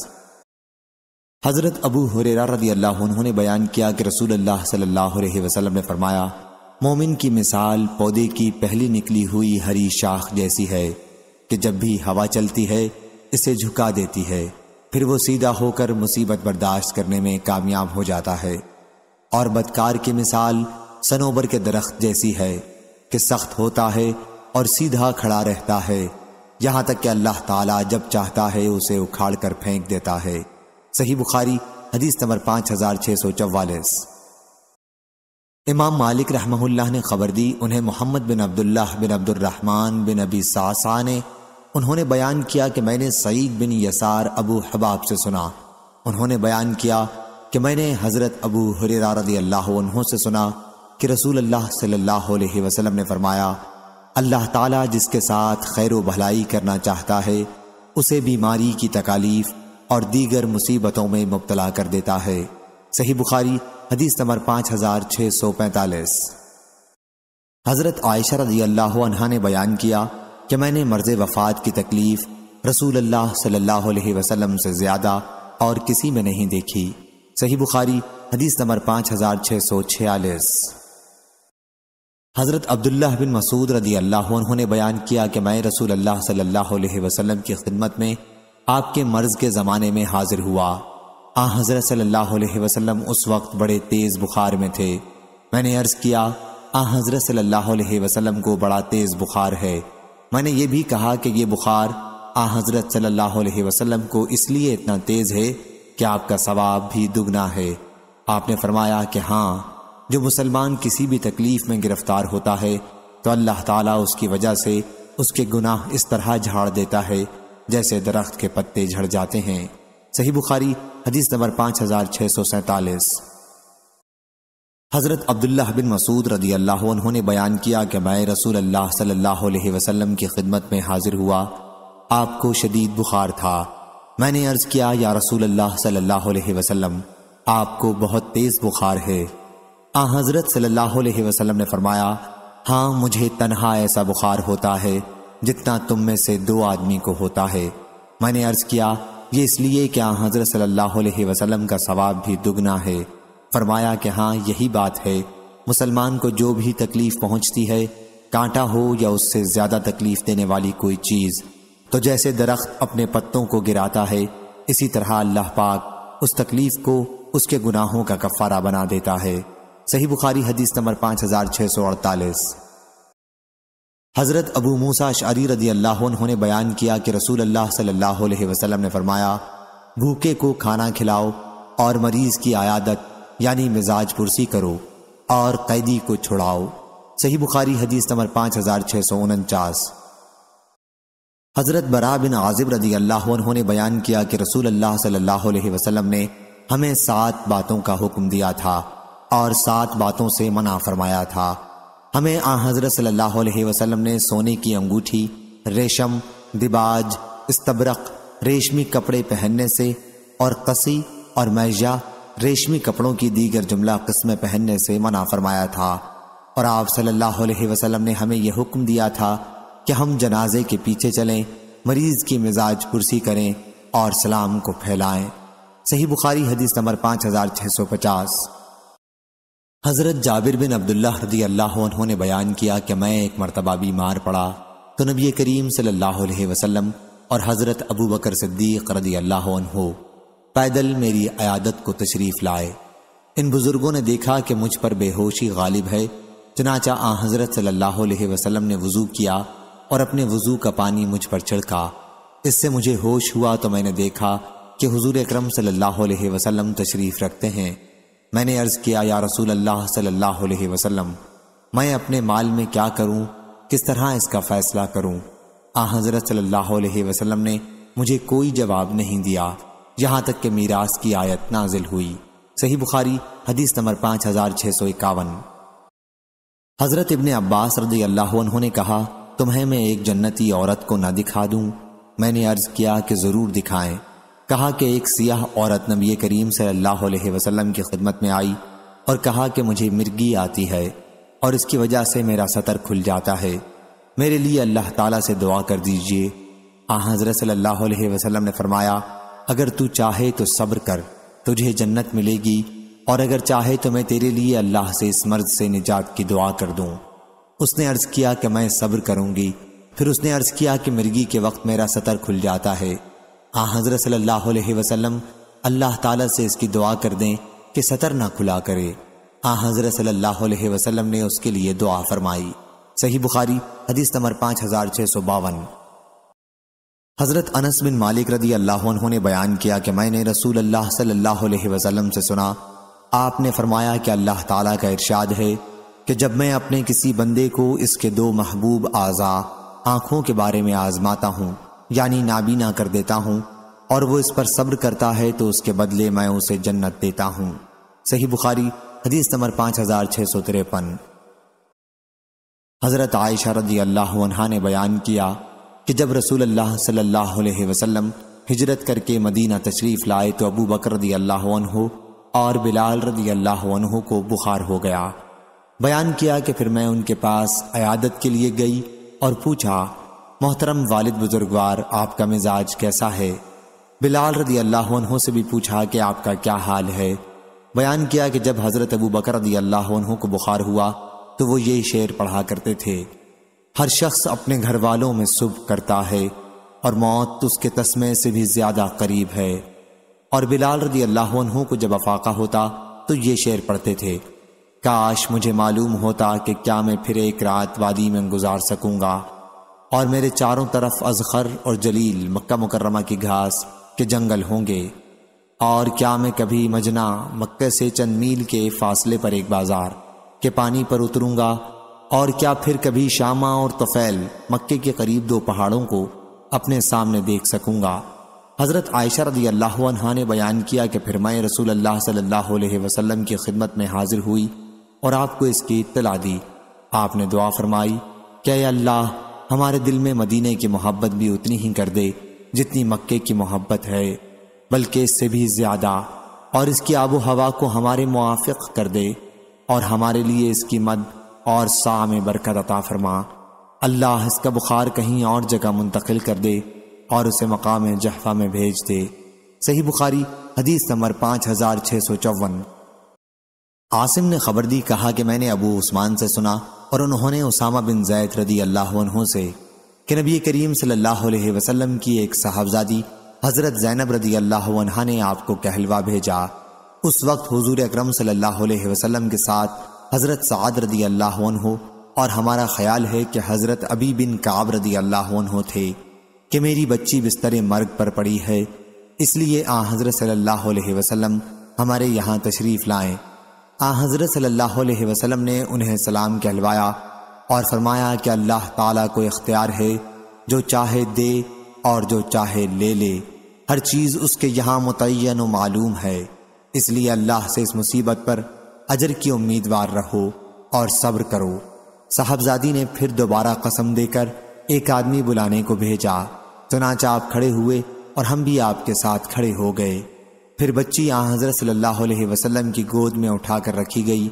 हज़रत अबू हुरैरा रदी अल्लाह अन्हु ने बयान किया कि रसूलुल्लाह सल्लल्लाहु अलैहि वसल्लम ने फरमाया, मोमिन की मिसाल पौधे की पहली निकली हुई हरी शाख जैसी है कि जब भी हवा चलती है इसे झुका देती है, फिर वो सीधा होकर मुसीबत बर्दाश्त करने में कामयाब हो जाता है। और बदकार की मिसाल सनोबर के दरख्त जैसी है कि सख्त होता है और सीधा खड़ा रहता है, यहाँ तक कि अल्लाह ताला जब चाहता है उसे उखाड़ कर फेंक देता है। सही बुखारी हदीस नंबर पाँच हज़ार छः सौ चवालीस। इमाम मालिक रहमहुल्लाह ने खबर दी, उन्हें Mohammad bin Abdullah bin Abdurrahman bin Abi Sasa ने, उन्होंने बयान किया कि मैंने सईद बिन यसार अबू हबाब से सुना, उन्होंने बयान किया कि मैंने हज़रत अबू हुरैरा रज़ियल्लाहु अन्हु से सुना कि रसूलुल्लाह सल्लल्लाहु अलैहि वसल्लम ने फरमाया, अल्लाह ताला जिसके साथ खैर व भलाई करना चाहता है उसे बीमारी की तकालीफ और दीगर मुसीबतों में मुब्तला कर देता है। सही बुखारी हदीस नंबर पाँच हज़ार छः सौ पैंतालीस। हज़रत आयशा रज़ियल्लाहु अन्हा ने बयान किया कि मैंने मर्ज वफात की तकलीफ रसूलुल्लाह सल्लल्लाहु अलैहि वसल्लम से ज़्यादा और किसी में नहीं देखी। सही बुखारी हदीस नंबर पाँच हज़ार छः सौ छियालीस। हज़रत अब्दुल्लाह बिन मसूद रदी अल्लाह अन्हु ने बयान किया कि मैं रसूलुल्लाह सल्लल्लाहु अलैहि वसल्लम की खिदमत में आपके मर्ज के ज़माने में हाजिर हुआ। आ हज़रत सल्लल्लाहु अलैहि वसल्लम उस वक्त बड़े तेज़ बुखार में थे। मैंने अर्ज़ किया, आ हज़रत सल्लल्लाहु अलैहि वसल्लम को बड़ा तेज़ बुखार है। मैंने ये भी कहा कि ये बुखार आ हज़रत सल्लल्लाहु अलैहि वसल्लम को इसलिए इतना तेज़ है कि आपका सवाब भी दुगना है। आपने फरमाया कि हाँ, जो मुसलमान किसी भी तकलीफ़ में गिरफ्तार होता है तो अल्लाह ताला उसकी वजह से उसके गुनाह इस तरह झाड़ देता है जैसे दरख्त के पत्ते झड़ जाते हैं। सही बुखारी हदीस नंबर पाँच हज़ार छः सौ सैंतालीस। हज़रत अब्दुल्लाह बिन मसूद रदी अल्लाह अन्हु ने बयान किया कि मैं रसूलुल्लाह सल्लल्लाहु अलैहि वसल्लम की खिदमत में हाजिर हुआ, आपको शदीद बुखार था। मैंने अर्ज़ किया, या रसूलुल्लाह सल्लल्लाहु अलैहि वसल्लम, आपको बहुत तेज़ बुखार है। आ हज़रत सल्लल्लाहु अलैहि वसल्लम ने फरमाया, हाँ, मुझे तन्हा ऐसा बुखार होता है जितना तुम में से दो आदमी को होता है। मैंने अर्ज़ किया, ये इसलिए कि आ हज़रत सल्लल्लाहु अलैहि वसल्लम का सवाब भी दुगना है। फरमाया कि हाँ, यही बात है। मुसलमान को जो भी तकलीफ़ पहुँचती है, कांटा हो या उससे ज़्यादा तकलीफ़ देने वाली कोई चीज़, तो जैसे दरख्त अपने पत्तों को गिराता है, इसी तरह अल्लाह पाक उस तकलीफ़ को उसके गुनाहों का कफ़ारा बना देता है। सही बुखारी हदीस नंबर पाँच हज़ार छः सौ अड़तालीस। हज़रत अबू मूसा अशअरी रज़ी अल्लाह अन्हु ने बयान किया कि रसूलुल्लाह सल्लल्लाहु अलैहि वसल्लम ने फरमाया, भूखे को खाना खिलाओ और मरीज़ की आयादत यानी मिजाज पुरसी करो और कैदी को छुड़ाओ। सही बुखारी हदीस नंबर पाँच हज़ार छः सौ उनचास। हज़रत बराबिन आज़िब रदी अल्लाह अन्हु ने बयान किया कि रसूलुल्लाह सल्लल्लाहु अलैहि वसल्लम ने हमें सात बातों का हुक्म दिया था और सात बातों से मना फरमाया था। हमें आ हज़रत सल्लल्लाहु अलैहि वसल्लम ने सोने की अंगूठी, रेशम, दिबाज, इस्तबरक, रेशमी कपड़े पहनने से और कसी और मैजा, रेशमी कपड़ों की दीगर जुमला किस्में पहनने से मना फरमाया था। और आप सल्लल्लाहु अलैहि वसल्लम ने हमें यह हुक्म दिया था कि हम जनाजे के पीछे चलें, मरीज़ की मिजाज कुर्सी करें और सलाम को फैलाएं। सही बुखारी हदीस नंबर पाँच हज़ार छः सौ पचास। हज़रत जाबिर बिन अब्दुल्लाह रज़ी अल्लाहु अन्हु ने बयान किया कि मैं एक मरतबा बीमार पड़ा तो नबी करीम सल्लल्लाहु अलैहि वसल्लम और हज़रत अबू बकर सिद्दीक रदियल्लाहु अन्हु पैदल मेरी अयादत को तशरीफ़ लाए। इन बुज़ुर्गों ने देखा कि मुझ पर बेहोशी गालिब है, चनाचा आ हज़रत सल्लल्लाहु अलैहि वसल्लम ने वज़ू किया और अपने वज़ू का पानी मुझ पर छिड़का। इससे मुझे होश हुआ तो मैंने देखा कि हुज़ूर अकरम सल्लल्लाहु अलैहि वसल्लम तशरीफ़ रखते हैं। मैंने अर्ज़ किया, या रसूल अल्लाह सल्लल्लाहु अलैहि वसल्लम, मैं अपने माल में क्या करूं, किस तरह इसका फ़ैसला करूं? आ हज़रत सल्लल्लाहु अलैहि वसल्लम ने मुझे कोई जवाब नहीं दिया, यहाँ तक कि मीरास की आयत नाजिल हुई। सही बुखारी हदीस नंबर पाँच हज़ार छः सौ इक्यावन। हज़रत इब्ने अब्बास रदियल्लाहु अन्हु ने कहा, तुम्हें मैं एक जन्नती औरत को ना दिखा दूं? मैंने अर्ज़ किया कि ज़रूर दिखाएं। कहा कि एक सियाह औरत नबी करीम सल्लल्लाहु अलैहि वसल्लम की खिदमत में आई और कहा कि मुझे मिर्गी आती है और इसकी वजह से मेरा सतर खुल जाता है, मेरे लिए अल्लाह ताला से दुआ कर दीजिए। आ हज़रत सल्लल्लाहु अलैहि वसल्लम ने फरमाया, अगर तू चाहे तो सब्र कर, तुझे जन्नत मिलेगी, और अगर चाहे तो मैं तेरे लिए अल्लाह से इस मर्ज से निजात की दुआ कर दूँ। उसने अर्ज़ किया कि मैं सब्र करूँगी। फिर उसने अर्ज़ किया कि मिर्गी के वक्त मेरा सतर खुल जाता है। आ हज़रत सल्लल्लाहु अलैहि वसल्लम अल्लाह ताला से इसकी दुआ कर दें कि सतर ना खुला करे। आ हज़रत सल्लल्लाहु अलैहि वसल्लम ने उसके लिए दुआ फरमाई। सही बुखारी हदीस नंबर पाँच हज़ार छः सौ बावन। हज़रत अनस बिन मालिक रदी अल्लाह अन्हु ने बयान किया कि मैंने रसूल अल्लाह सल्लल्लाहु अलैहि वसल्लम से सुना, आपने फरमाया कि अल्लाह ताला का इरशाद है कि जब मैं अपने किसी बंदे को इसके दो महबूब आज़ा आँखों के बारे में आज़माता हूँ, यानी नाबीना कर देता हूँ, और वो इस पर सब्र करता है तो उसके बदले मैं उसे जन्नत देता हूँ। सही बुखारी हदीस नंबर पाँच हज़ार छः सौ तिरपन। हज़रत आयशा रदी अल्लाहु अन्हा ने बयान किया कि जब रसूल अल्लाह सल्लल्लाहु अलैहि वसल्लम हिजरत करके मदीना तशरीफ़ लाए तो अबू बकर रदी अल्लाहु अन्हु और बिलाल रदी अल्लाहु अन्हु को बुखार हो गया। बयान किया कि फिर मैं उनके पास अयादत के लिए गई और पूछा, मोहतरम वालिद बुजुर्गवार, आपका मिजाज कैसा है? बिलाल रदी अल्लाहु अन्हु से भी पूछा कि आपका क्या हाल है? बयान किया कि जब हज़रत अबू बकर रदी अल्लाहु अन्हु को बुखार हुआ तो वो ये शेर पढ़ा करते थे, हर शख्स अपने घर वालों में सुब्ह करता है और मौत उसके तस्मे से भी ज़्यादा करीब है। और बिलाल रदी अल्लाहु अन्हु को जब अफाका होता तो ये शेर पढ़ते थे, काश मुझे मालूम होता कि क्या मैं फिर एक रात वादी में गुजार सकूँगा और मेरे चारों तरफ अजखर और जलील मक्का मुकर्रमा की घास के जंगल होंगे, और क्या मैं कभी मजना मक्के से चंद मील के फासले पर एक बाजार के पानी पर उतरूंगा, और क्या फिर कभी शामा और तफैल मक्के के करीब दो पहाड़ों को अपने सामने देख सकूंगा। हज़रत आयशा रदी अल्लाहु अन्हा ने बयान किया कि फिर मैं रसूल अल्लाह सल्लल्लाहु अलैहि वसल्लम की खिदमत में हाजिर हुई और आपको इसकी इत्तला दी। आपने दुआ फरमाई कि या अल्लाह, हमारे दिल में मदीने की मोहब्बत भी उतनी ही कर दे जितनी मक्के की मोहब्बत है, बल्कि इससे भी ज़्यादा, और इसकी आबो हवा को हमारे मुआफ़िक़ कर दे और हमारे लिए इसकी मद और सा में बरकत अता फरमा। अल्लाह इसका बुखार कहीं और जगह मुंतकिल कर दे और उसे मकाम जहफ़ा में भेज दे। सही बुखारी हदीस नंबर पाँच हज़ार छः सौ चौवन। आसिम ने खबर दी, कहा कि मैंने अबू उस्मान से सुना और उन्होंने उसामा बिन जैद रदी अल्लाहु अन्हु से कि नबी करीम सल्लल्लाहु अलैहि वसल्लम की एक साहबजादी हज़रत ज़ैनब रदी अल्लाहु अन्हा ने आपको कहलवा भेजा। उस वक्त हुजूर अकरम सल्लल्लाहु अलैहि वसल्लम के साथ हज़रत साद रदी अल्लाहु अन्हु और हमारा ख्याल है कि हज़रत अबी बिन काब रदी अल्लाहु अन्हु थे कि मेरी बच्ची बिस्तर मर्ग पर पड़ी है, इसलिए आ हज़रत सल्लल्लाहु अलैहि वसल्लम हमारे यहाँ तशरीफ़ लाएँ। आ हज़रत सल्लल्लाहु अलैहि वसल्लम ने उन्हें सलाम कहलवाया और फरमाया कि अल्लाह ताला को इख्तियार है, जो चाहे दे और जो चाहे ले ले, हर चीज़ उसके यहाँ मुतय्यन व मालूम है, इसलिए अल्लाह से इस मुसीबत पर अजर की उम्मीदवार रहो और सब्र करो। साहबजादी ने फिर दोबारा कसम देकर एक आदमी बुलाने को भेजा, चुनांचे आप खड़े हुए और हम भी आपके साथ खड़े हो गए। फिर बच्ची आ हज़रत सल्लल्लाहु अलैहि वसल्लम की गोद में उठाकर रखी गई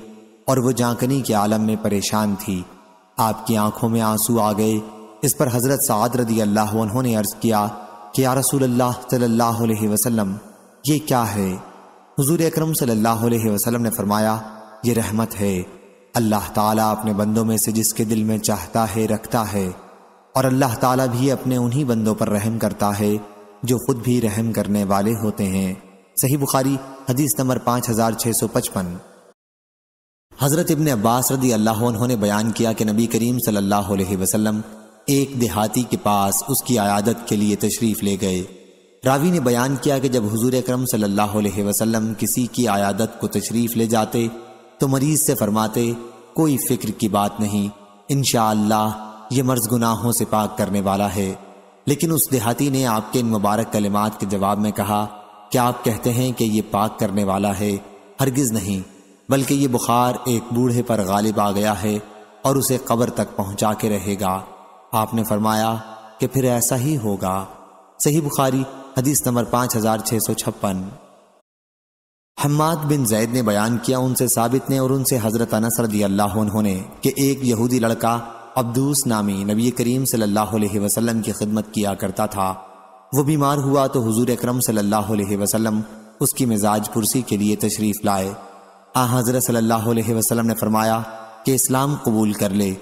और वो जांकनी के आलम में परेशान थी। आपकी आंखों में आंसू आ गए। इस पर हज़रत साद रदी अल्लाहु अन्हु ने अर्ज़ किया कि या रसूल अल्लाह सल्लल्लाहु अलैहि वसल्लम, ये क्या है? हुजूर अकरम सल्लल्लाहु अलैहि वसल्लम ने फरमाया, ये रहमत है, अल्लाह ताला अपने बंदों में से जिसके दिल में चाहता है रखता है, और अल्लाह ताला भी अपने उन्हीं बंदों पर रहम करता है जो खुद भी रहम करने वाले होते हैं। सही बुखारी हदीस नंबर पाँच हज़ार छः सौ पचपन। हज़रत इब्न अब्बास रदी अल्लाह अन्हु ने बयान किया कि नबी करीम सल्लल्लाहु अलैहि वसल्लम एक देहाती के पास उसकी आयादत के लिए तशरीफ़ ले गए। रावी ने बयान किया कि जब हुजूर अकरम सल्लल्लाहु अलैहि वसल्लम किसी की आयादत को तशरीफ़ ले जाते तो मरीज़ से फरमाते, कोई फ़िक्र की बात नहीं, इंशाअल्लाह ये मर्ज़ गुनाहों से पाक करने वाला है। लेकिन उस देहाती ने आपके इन मुबारक कलिमात के जवाब में कहा, क्या आप कहते हैं कि ये पाक करने वाला है? हरगिज़ नहीं, बल्कि ये बुखार एक बूढ़े पर गालिब आ गया है और उसे कब्र तक पहुँचा के रहेगा। आपने फरमाया कि फिर ऐसा ही होगा। सही बुखारी हदीस नंबर पाँच हज़ार छः सौ छप्पन। हम्माद बिन जैद ने बयान किया, उनसे साबित ने और उनसे हज़रत अनस रदियल्लाहु अन्हु ने कि एक यहूदी लड़का अब्दूस नामी नबी करीम सल्लल्लाहु अलैहि वसल्लम की खिदमत किया करता था। वो बीमार हुआ तो हुजूर अकरम सल्लल्लाहु अलैहि वसल्लम उसकी मिजाज पुरसी के लिए तशरीफ़ लाए। आ हज़रत सल्लल्लाहु अलैहि वसल्लम ने फरमाया कि इस्लाम कबूल कर ले।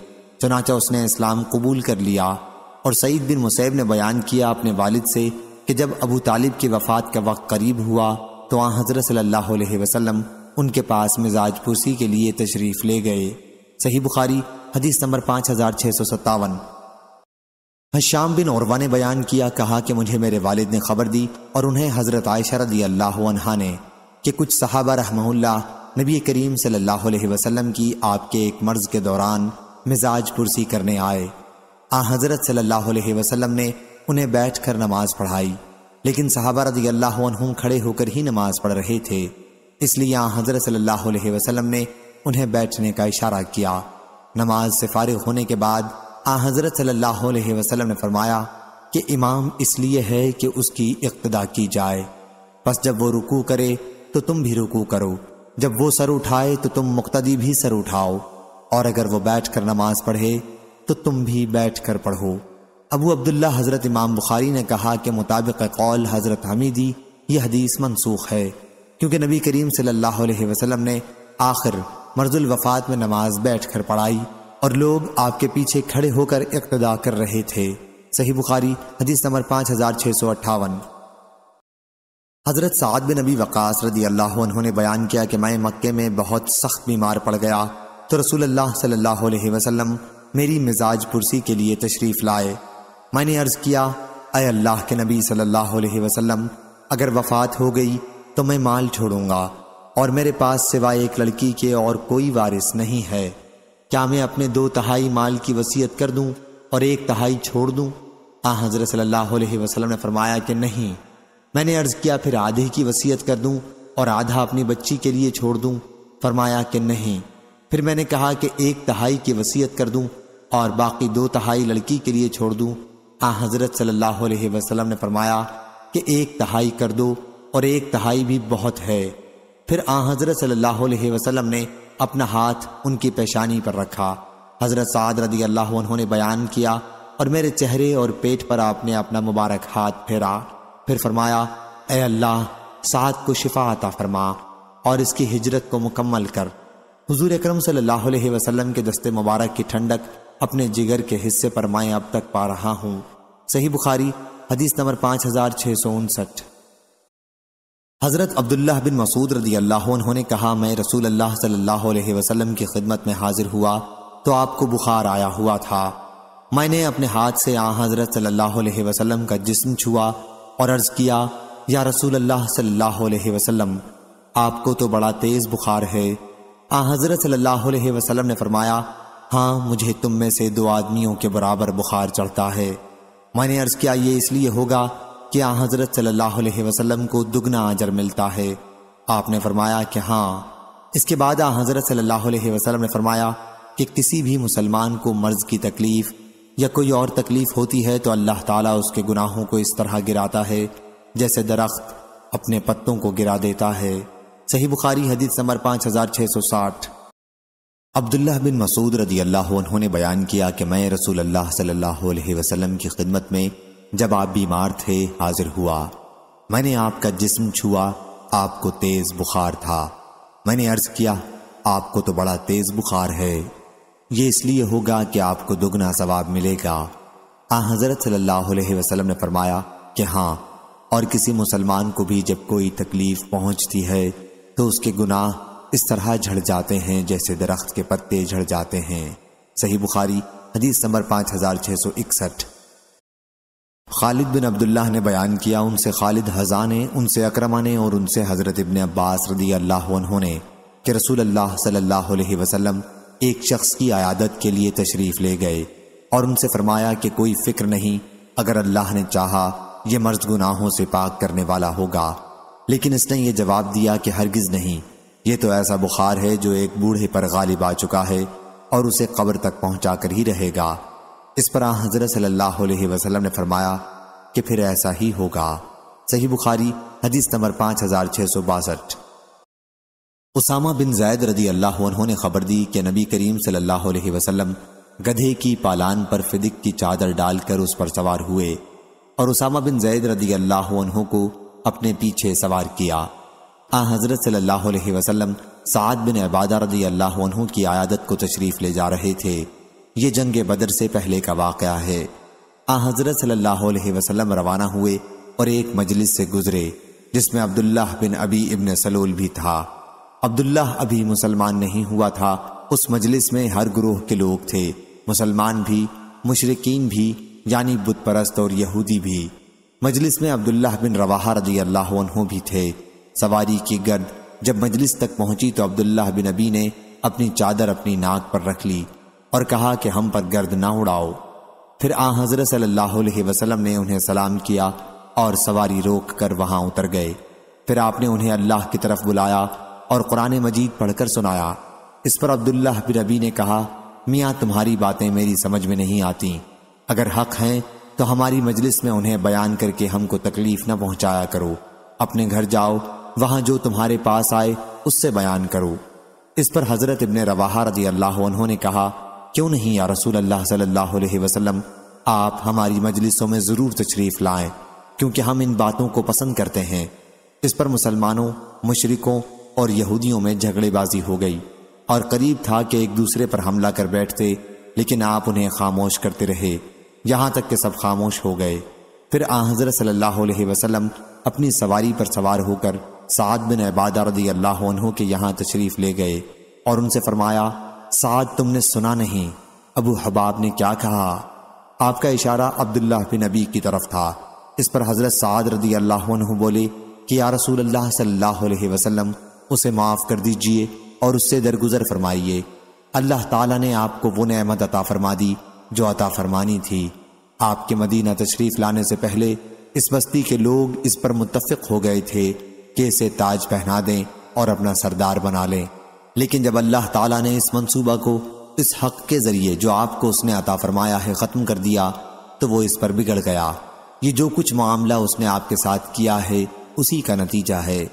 चनाचा उसने इस्लाम कबूल कर लिया। और सईद बिन मुसैब ने बयान किया अपने वालिद से कि जब अबू तालिब की वफ़ात का वक्त करीब हुआ तो आ हज़रत सल्लल्लाहु अलैहि वसल्लम उनके पास मिजाज पूसी के लिए तशरीफ़ ले गए। सही बुखारी हदीस नंबर पाँच हज़ार छः सौ सत्तावन। हश्याम बिन उरवा ने बयान किया, कहा कि मुझे मेरे वालिद ने खबर दी और उन्हें हज़रत आयशा रदियल्लाहु अन्हा ने कि कुछ सहाबा रहमहुल्लाह नबी करीम सल्लल्लाहु अलैहि वसल्लम की आपके एक मर्ज़ के दौरान मिजाज पुरसी करने आए। आ हज़रत सल्लल्लाहु अलैहि वसल्लम ने उन्हें बैठकर नमाज पढ़ाई, लेकिन सहाबा रदियल्लाहु अन्हुम खड़े होकर ही नमाज पढ़ रहे थे, इसलिए आ हज़रत सल्लल्लाहु अलैहि वसल्लम ने उन्हें बैठने का इशारा किया। नमाज से फारिग होने के बाद आ हज़रत सल्लल्लाहु अलैहि वसल्लम ने फरमाया कि इमाम इसलिए है कि उसकी इक्तदा की जाए। बस जब वो रुकू करे तो तुम भी रुकू करो, जब वो सर उठाए तो तुम मुक्तदी भी सर उठाओ, और अगर वो बैठ कर नमाज पढ़े तो तुम भी बैठ कर पढ़ो। अबू अब्दुल्ला हज़रत इमाम बुखारी ने कहा कि मुताबिक कौल हज़रत हमीदी यह हदीस मनसूख है, क्योंकि नबी करीम सल्लल्लाहु अलैहि वसल्लम ने आखिर मर्जुल वफ़ात में नमाज बैठ कर पढ़ाई और लोग आपके पीछे खड़े होकर इक्तदा कर रहे थे। सही बुखारी हदीस नंबर पाँच हज़ार छः सौ अट्ठावन। हज़रत साद बिन अबी वक़ास रदियल्लाहु अन्हु ने बयान किया कि मैं मक्के में बहुत सख्त बीमार पड़ गया तो रसूलुल्लाह सल्लल्लाहु अलैहि वसल्लम मेरी मिजाज पुरसी के लिए तशरीफ़ लाए। मैंने अर्ज़ किया, अय अल्लाह के नबी सल्लल्लाहु अलैहि वसल्लम, अगर वफ़ात हो गई तो मैं माल छोड़ूंगा और मेरे पास सिवाय एक लड़की के और कोई वारिस नहीं है, क्या मैं अपने दो तिहाई माल की वसीयत कर दूं और एक तिहाई छोड़ दूं? आ हज़रत सल्लल्लाहु अलैहि वसल्लम ने फरमाया कि नहीं। मैंने अर्ज़ किया, फिर आधे की वसीयत कर दूं और आधा अपनी बच्ची के लिए छोड़ दूं? फरमाया कि नहीं। फिर मैंने कहा कि एक तिहाई की वसीयत कर दूं और बाकी दो तिहाई लड़की के लिए छोड़ दूं? आ हज़रत सल्लल्लाहु अलैहि वसल्लम ने फरमाया कि एक तिहाई कर दो और एक तिहाई भी बहुत है। फिर आ हज़रत सल्लल्लाहु अलैहि वसल्लम ने अपना हाथ उनकी पेशानी पर रखा। हज़रत साद रदियल्लाहु अन्हु ने बयान किया, और मेरे चेहरे और पेट पर आपने अपना मुबारक हाथ फेरा। फिर फरमाया, ए अल्लाह, साद को शिफा अता फरमा और इसकी हिजरत को मुकम्मल कर। हुजूर अकरम सल्लल्लाहु अलैहि वसल्लम के दस्ते मुबारक की ठंडक अपने जिगर के हिस्से पर मैं अब तक पा रहा हूँ। सही बुखारी हदीस नंबर पाँच हज़ार छः सौ उनसठ। हज़रत अब्दुल्लाह बिन मसूद रदियल्लाहु अन्हु ने कहा, मैं रसूल अल्लाह सल्लल्लाहु अलैहि वसल्लम की खिदमत में हाजिर हुआ तो आपको बुखार आया हुआ था। मैंने अपने हाथ से आ हज़रत सल्लल्लाहु अलैहि वसल्लम का जिस्म छुआ और अर्ज़ किया, या रसूल अल्लाह सल्लल्लाहु अलैहि वसल्लम, आपको तो बड़ा तेज़ बुखार है। आ हज़रत सल्लल्लाहु अलैहि वसल्लम ने फरमाया, हाँ, मुझे तुम में से दो आदमियों के बराबर बुखार चढ़ता है। मैंने अर्ज़ किया, ये इसलिए होगा कि आ हज़रत सल्लल्लाहु अलैहि वसल्लम को दुगना अजर मिलता है। आपने फरमाया कि हाँ। इसके बाद आ हज़रत सल्लल्लाहु अलैहि वसल्लम ने फरमाया कि किसी भी मुसलमान को मर्ज़ की तकलीफ़ या कोई और तकलीफ़ होती है तो अल्लाह ताला उसके गुनाहों को इस तरह गिराता है जैसे दरख्त अपने पत्तों को गिरा देता है। सही बुखारी हदीस नंबर पाँच हज़ार छः सौ साठ। अब्दुल्लाह बिन मसूद रदियल्लाहु अन्हु ने बयान किया कि मैं रसूल अल्लाह सल्लल्लाहु अलैहि वसल्लम की खिदमत में जब आप बीमार थे हाजिर हुआ। मैंने आपका जिस्म छुआ, आपको तेज़ बुखार था। मैंने अर्ज़ किया, आपको तो बड़ा तेज़ बुखार है, ये इसलिए होगा कि आपको दुगना सवाब मिलेगा। आ हज़रत सल्लल्लाहु अलैहि वसल्लम ने फरमाया कि हाँ, और किसी मुसलमान को भी जब कोई तकलीफ़ पहुँचती है तो उसके गुनाह इस तरह झड़ जाते हैं जैसे दरख्त के पत्ते झड़ जाते हैं। सही बुखारी हदीस नंबर पाँच हज़ार छः सौ इकसठ। खालिद बिन अब्दुल्लाह ने बयान किया, उनसे खालिद हज़ा ने, उनसे अक्रमा ने और उनसे हज़रत इब्न अब्बास रदी अल्लाह अन्हु ने कि रसूल अल्लाह सल्लल्लाहु अलैहि वसल्लम एक शख्स की आयादत के लिए तशरीफ़ ले गए और उनसे फरमाया कि कोई फ़िक्र नहीं, अगर अल्लाह ने चाहा यह मर्द गुनाहों से पाक करने वाला होगा। लेकिन इसने ये जवाब दिया कि हरगिज़ नहीं, ये तो ऐसा बुखार है जो एक बूढ़े पर गालिब आ चुका है और उसे कब्र तक पहुँचा कर ही रहेगा। इस पर हज़रत सल्लल्लाहु अलैहि वसल्लम ने फरमाया कि फिर ऐसा ही होगा। सही बुखारी हदीस नंबर पाँच हज़ार छः सौ बासठ। उसामा बिन जैद रदी अल्लाह अन्हु ने खबर दी कि नबी करीम सल्लल्लाहु अलैहि वसल्लम गधे की पालान पर फिदिक की चादर डालकर उस पर सवार हुए और उसामा बिन जैद रदी अल्लाह अन्हु को अपने पीछे सवार किया। आ हज़रत सल्लल्लाहु अलैहि वसल्लम साद बिन इबादा रदी अल्लाह अन्हु की आयादत को तशरीफ़ ले जा रहे थे। ये जंग बदर से पहले का वाक़या है। आ हज़रत सल्लल्लाहु अलैहि वसल्लम रवाना हुए और एक मजलिस से गुजरे जिसमें अब्दुल्लाह बिन अबी इब्न सलूल भी था। अब्दुल्लाह अभी मुसलमान नहीं हुआ था। उस मजलिस में हर ग्रोह के लोग थे, मुसलमान भी, मुशरिकीन भी, यानी बुत परस्त और यहूदी भी। मजलिस में अब्दुल्लाह बिन रवाहा रज़ी अल्लाह अन्हु भी थे। सवारी की गर्द जब मजलिस तक पहुंची तो अब्दुल्लाह बिन अबी ने अपनी चादर अपनी नाक पर रख ली और कहा कि हम पर गर्द ना उड़ाओ। फिर आ हज़रत सल्लल्लाहु अलैहि वसल्लम ने उन्हें सलाम किया और सवारी रोक कर वहाँ उतर गए। फिर आपने उन्हें अल्लाह की तरफ बुलाया और कुरान मजीद पढ़कर सुनाया। इस पर अब्दुल्लाह बिन रबी ने कहा, मियाँ तुम्हारी बातें मेरी समझ में नहीं आती, अगर हक हैं तो हमारी मजलिस में उन्हें बयान करके हमको तकलीफ न पहुँचाया करो। अपने घर जाओ, वहाँ जो तुम्हारे पास आए उससे बयान करो। इस पर हज़रत इब्न रवाहा रज़ी अल्लाह अन्हु ने कहा, क्यों नहीं या रसूल अल्लाह सल्लल्लाहु अलैहि वसल्लम, आप हमारी मजलिसों में ज़रूर तशरीफ़ लाएं क्योंकि हम इन बातों को पसंद करते हैं। इस पर मुसलमानों, मुशरिकों और यहूदियों में झगड़ेबाजी हो गई और करीब था कि एक दूसरे पर हमला कर बैठते, लेकिन आप उन्हें खामोश करते रहे, यहाँ तक कि सब खामोश हो गए। फिर आ हज़रत सल्लल्लाहु अलैहि वसल्लम अपनी सवारी पर सवार होकर साद बिन इबादा रज़ी अल्लाह अन्हु के यहाँ तशरीफ़ ले गए और उनसे फरमाया, साद तुमने सुना नहीं अबू हबाब ने क्या कहा? आपका इशारा अब्दुल्लाह बिन अबी की तरफ था। इस पर हज़रत साद रज़ी अल्लाह अन्हु बोले कि या रसूल अल्लाह सल्लल्लाहु अलैहि वसल्लम, उसे माफ़ कर दीजिए और उससे दरगुजर फरमाइए। अल्लाह ताला ने आपको वो नेमत अता फरमा दी जो अता फरमानी थी। आपके मदीना तशरीफ़ लाने से पहले इस बस्ती के लोग इस पर मुत्तफिक हो गए थे कि इसे ताज पहना दें और अपना सरदार बना लें, लेकिन जब अल्लाह ताला ने इस मंसूबा को इस हक़ के ज़रिए जो आपको उसने अता फरमाया है ख़त्म कर दिया तो वो इस पर बिगड़ गया। ये जो कुछ मामला उसने आपके साथ किया है उसी का नतीजा है।